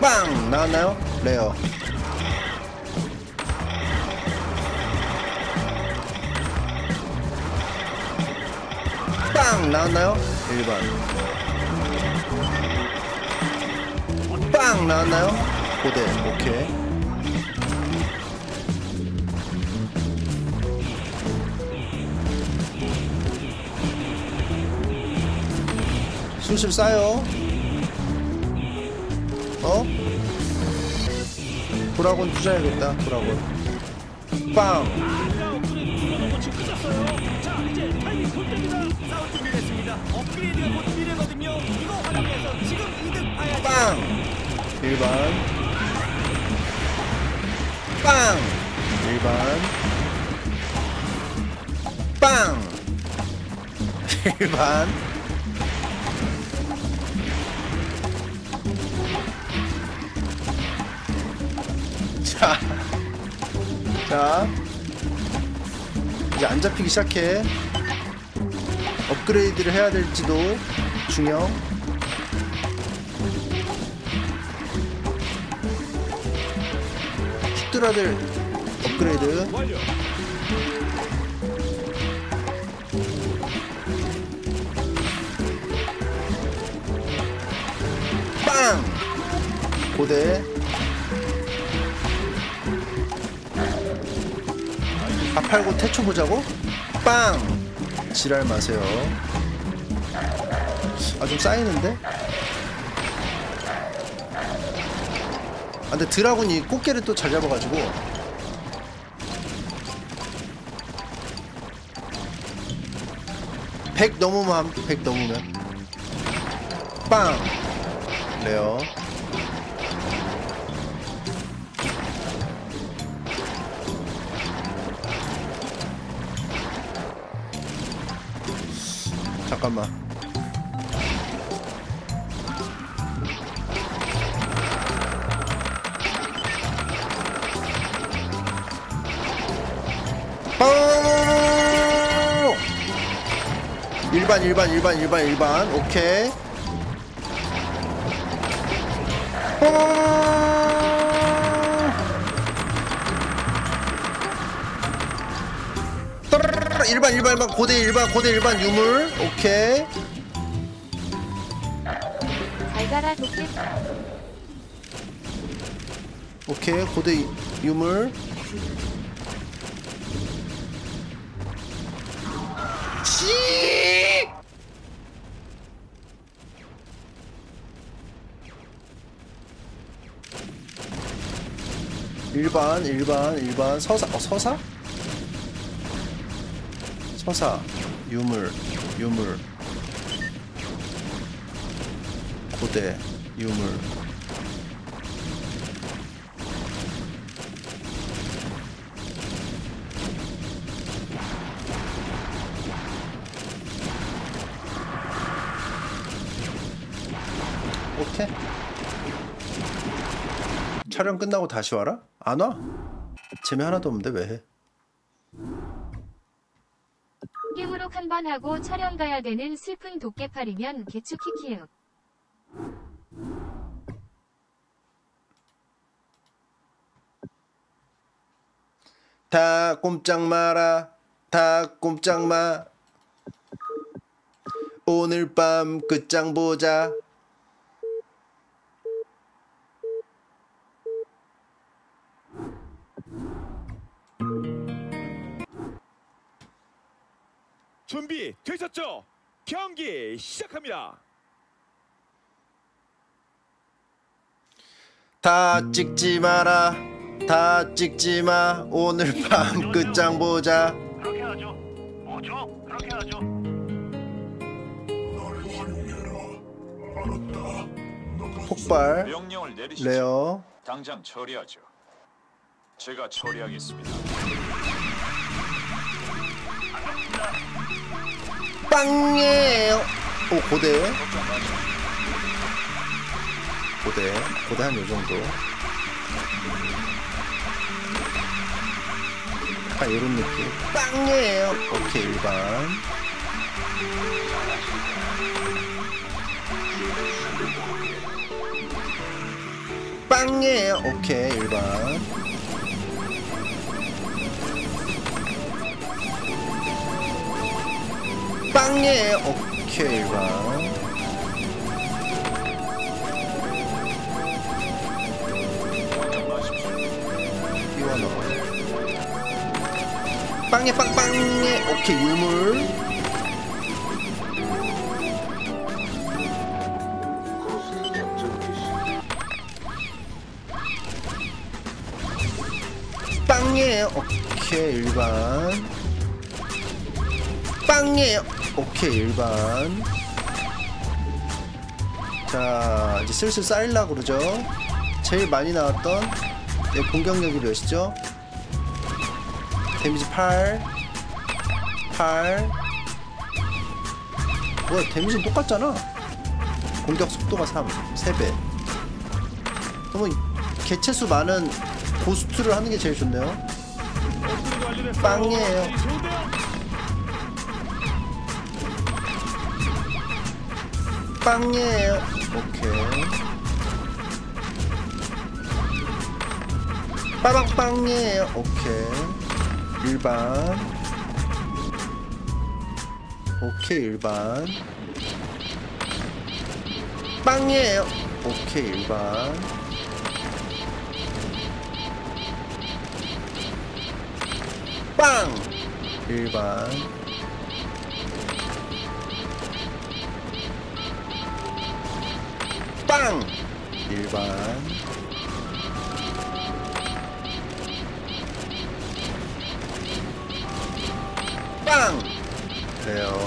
빵! 나왔나요? 레어. 빵! 나왔나요? 일 번. 빵! 나왔나요? 고대. 오케이. 술술 싸요. 어? 브라곤 투자해야겠다. 브라곤. 빵. 빵. 일반. 빵. 일반. 빵. 일반. 자, 이제 안 잡히기 시작해. 업그레이드를 해야 될지도 중요. 히트라들 업그레이드. 빵! 고대 다 팔고 태초 보자고? 빵! 지랄 마세요. 아, 좀 쌓이는데? 아, 근데 드라군이 꽃게를 또 잘 잡아가지고 백 넘으면 백 넘으면 빵! 그래요. 잠깐만. 일반 일반 일반 일반 일반 오케이. 일반 일반 일반 고대 일반 고대 일반 유물 오케이. 잘 가라 독깨. 오케이 고대 유물. 일반 일반 일반 서사 어 서사? 서사 유물 유물 고대 유물 오케이. 촬영 끝나고 다시 와라? 안 와? 재미 하나도 없는데 왜 해? 게임으로 한번 하고 촬영 가야 되는 슬픈 독깨팔이면 개추키키요. 다 꼼짝 마라. 다 꼼짝 마. 오늘 밤 끝장 보자. 준비 되셨죠? 경기 시작합니다. 다 찍지 마라. 다 찍지 마. 오늘 밤 끝장 보자. 그렇게 하죠. 뭐죠? 그렇게 하죠. 나를 활용해라. 알았다. 폭발. 명령을 내리시죠. 레어. 당장 처리하죠. 제가 처리하겠습니다. 빵이에요. 오 고대 고대 고대 한 요정도 약간 요런 느낌 빵이에요. 오케이 일반 빵이에요. 오케이 일반 빵이에요. 오케이 일반 이완어 빵에 빵빵에 오케이 유물 빵이에요. 오케이 일반 빵이에요. 오케이 일반. 자 이제 슬슬 쌓일라고 그러죠. 제일 많이 나왔던 내 공격력이 몇이죠? 데미지 팔 팔. 뭐야 데미지는 똑같잖아. 공격 속도가 삼 세 배. 그러면 개체수 많은 고스트를 하는게 제일 좋네요. 빵이에요. 빵이에요. 오케이. 빠방빵이에요. 오케이. 일반. 오케이, 일반. 빵이에요. 오케이, 일반. 빵! 일반. 빵! 일반. 빵! 그래요.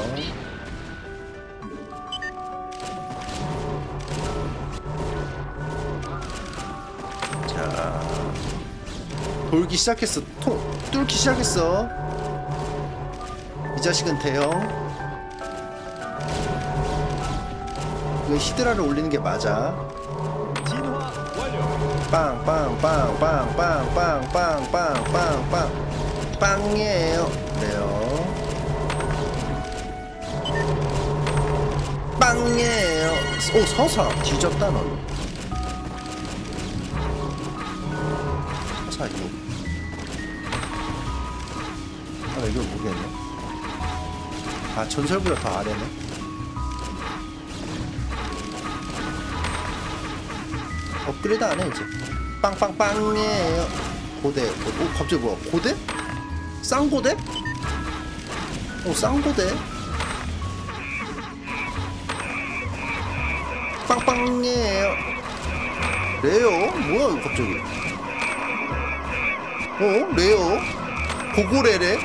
돌기 시작했어. 토, 뚫기 시작했어. 이 자식은 대형. 이거 히드라를 올리는 게 맞아. 빵빵빵빵빵빵빵빵빵빵빵 빵이에요. 그래요. 빵이에요. 오, 서사 뒤졌다 너. 서사 이거. 아, 이걸 모르겠네. 아, 전설보다 더 아래네. 업그레이드 안 해, 이제. 빵빵빵이에요. 고대. 오, 갑자기 뭐야? 고대? 쌍고대? 오, 쌍고대? 빵빵이에요. 레어? 뭐야, 이거 갑자기. 어? 레어? 고고레레?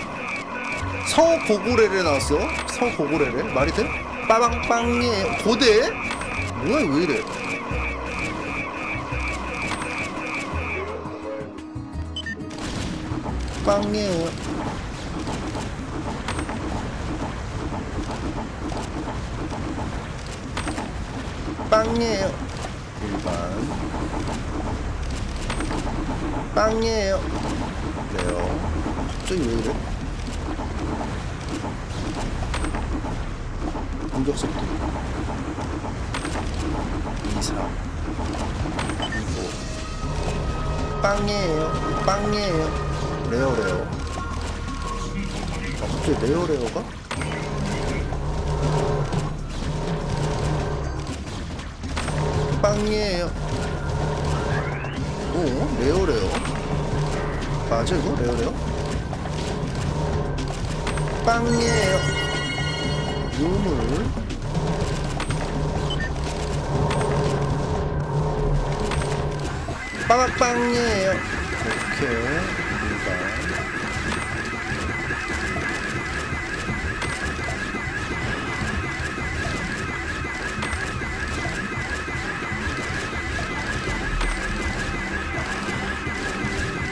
서고고레레 나왔어? 서고고레레? 말이 돼? 빠방빵이에요. 고대? 뭐야, 왜 이래? 빵이에요. 빵이에요. 일반. 빵이에요. 그래요. 갑자기 왜 이래? 공격속도 이, 삼, 이, 오. 빵이에요. 빵이에요. 레어레어. 아, 갑자기 레어레어가? 빵이에요. 오, 레어레어. 맞아, 이거? 레어레어? 빵이에요. 요물 빵빵이에요. 오케이, 일단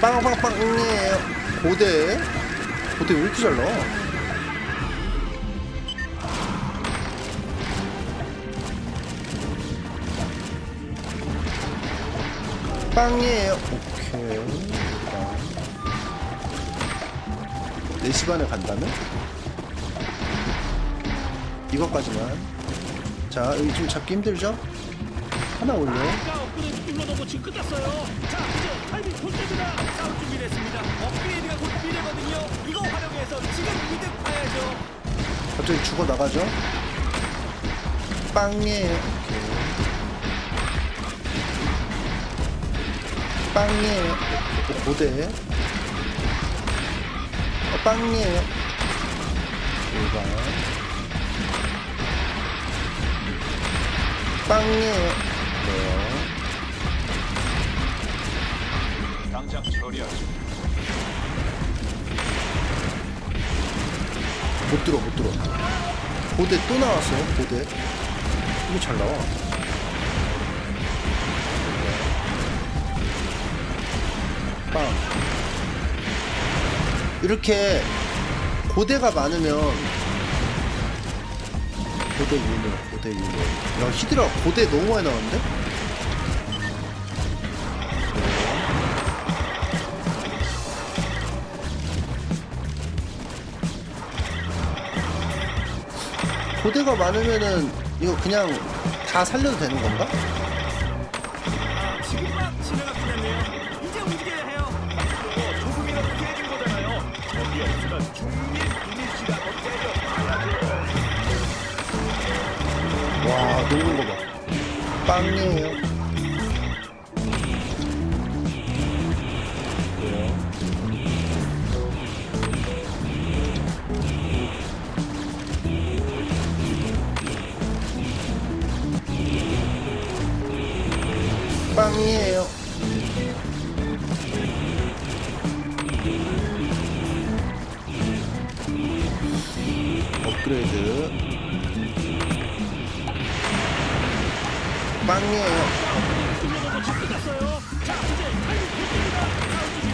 빵빵빵이에요. 고대 고대 왜 이렇게 잘 나와? 빵이에요. 오케이. 네 시 반에 간다면? 이것까지만. 자, 여기 지금 잡기 힘들죠? 하나 올려. 갑자기 죽어 나가죠? 빵이에요. 오케이. 빵이에요. 고대. 어, 빵이에요. 일반. 빵이에요. 네. 당장 처리하죠. 못 들어, 못 들어. 고대 또 나왔어요. 고대. 이거 잘 나와. 빵. 이렇게 고대가 많으면 고대 유물, 고대 유물. 야, 히드라 고대 너무 많이 나왔는데? 고대가 많으면은 이거 그냥 다 살려도 되는 건가? 와, 녹는 거 봐. 빵이에요. 빵이에요. 업그레이드. 빵이에요.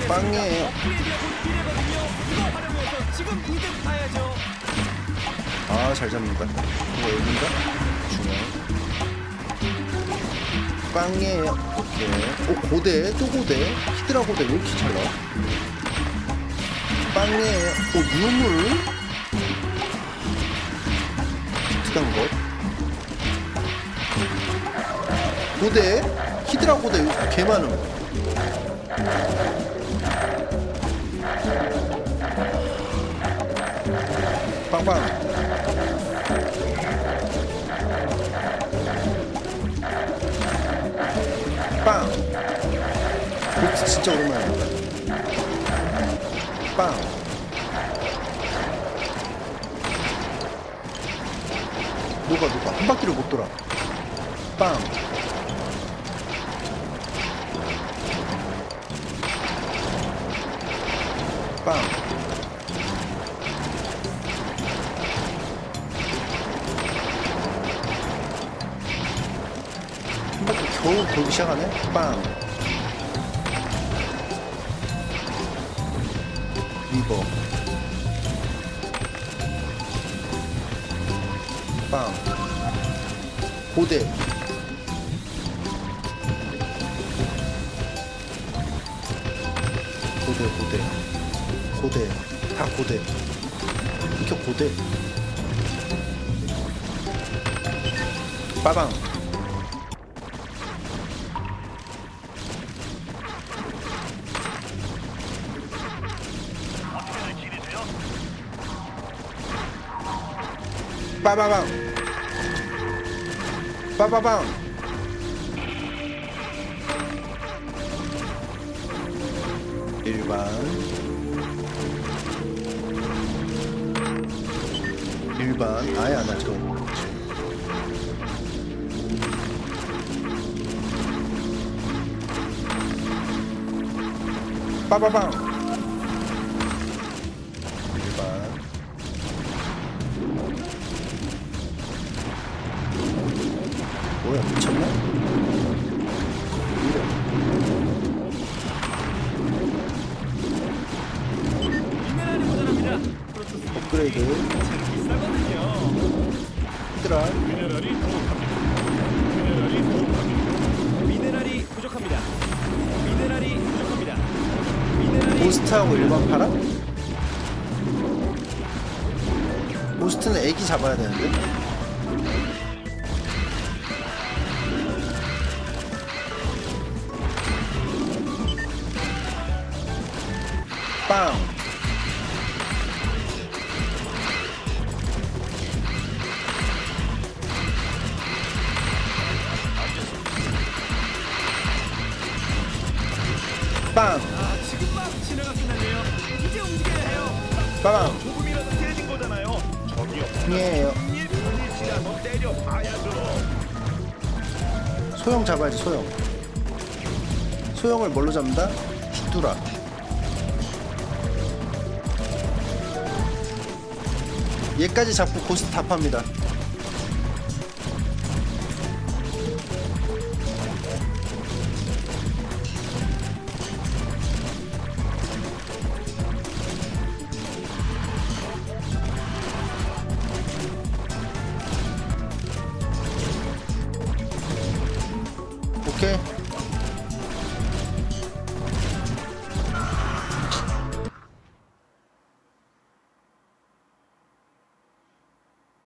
빵이에요. 아, 잘 잡는다. 이거 여긴가? 중요해. 빵이에요. 오케이. 오, 고대. 또 고대. 히드라 고대. 왜 이렇게 잘 나와? 빵이에요. 오, 유물? 비슷한 것. 고대 히드라 고대 개 많음. 빵빵. 빵. 복수 진짜 오랜만이다. 빵. 녹아 녹아 한 바퀴를 못 돌아. 빵. 빵. 한 바퀴 겨우 돌기 시작하네. 빵. 리버. 빵. 고대. 고대 고대. 고대, 다 고대. 이렇게 고대. 빠방. 빠바방. 빠바방. 일반. 일반 아예 안 하죠. 빠바방. 일반. 뭐야 미쳤나? 업그레이드. 미네랄이 부족합니다. 미네랄이 부족합니다. 미네랄이 부족합니다. 미네랄이 모스트하고 일반 팔아? 모스트는 애기 잡아야 되는데. 빵. 빵. 아, 지금 막 진화가 끝났네요. 이제 움직여야 해요. 빵. 조금이라도 세진 거잖아요. 저기요. 아니에요. 때려 봐야죠. 소형 잡아야지 소형. 소형을 뭘로 잡는다? 휘뚜라. 얘까지 잡고 고스트 다 팝니다. 오케이.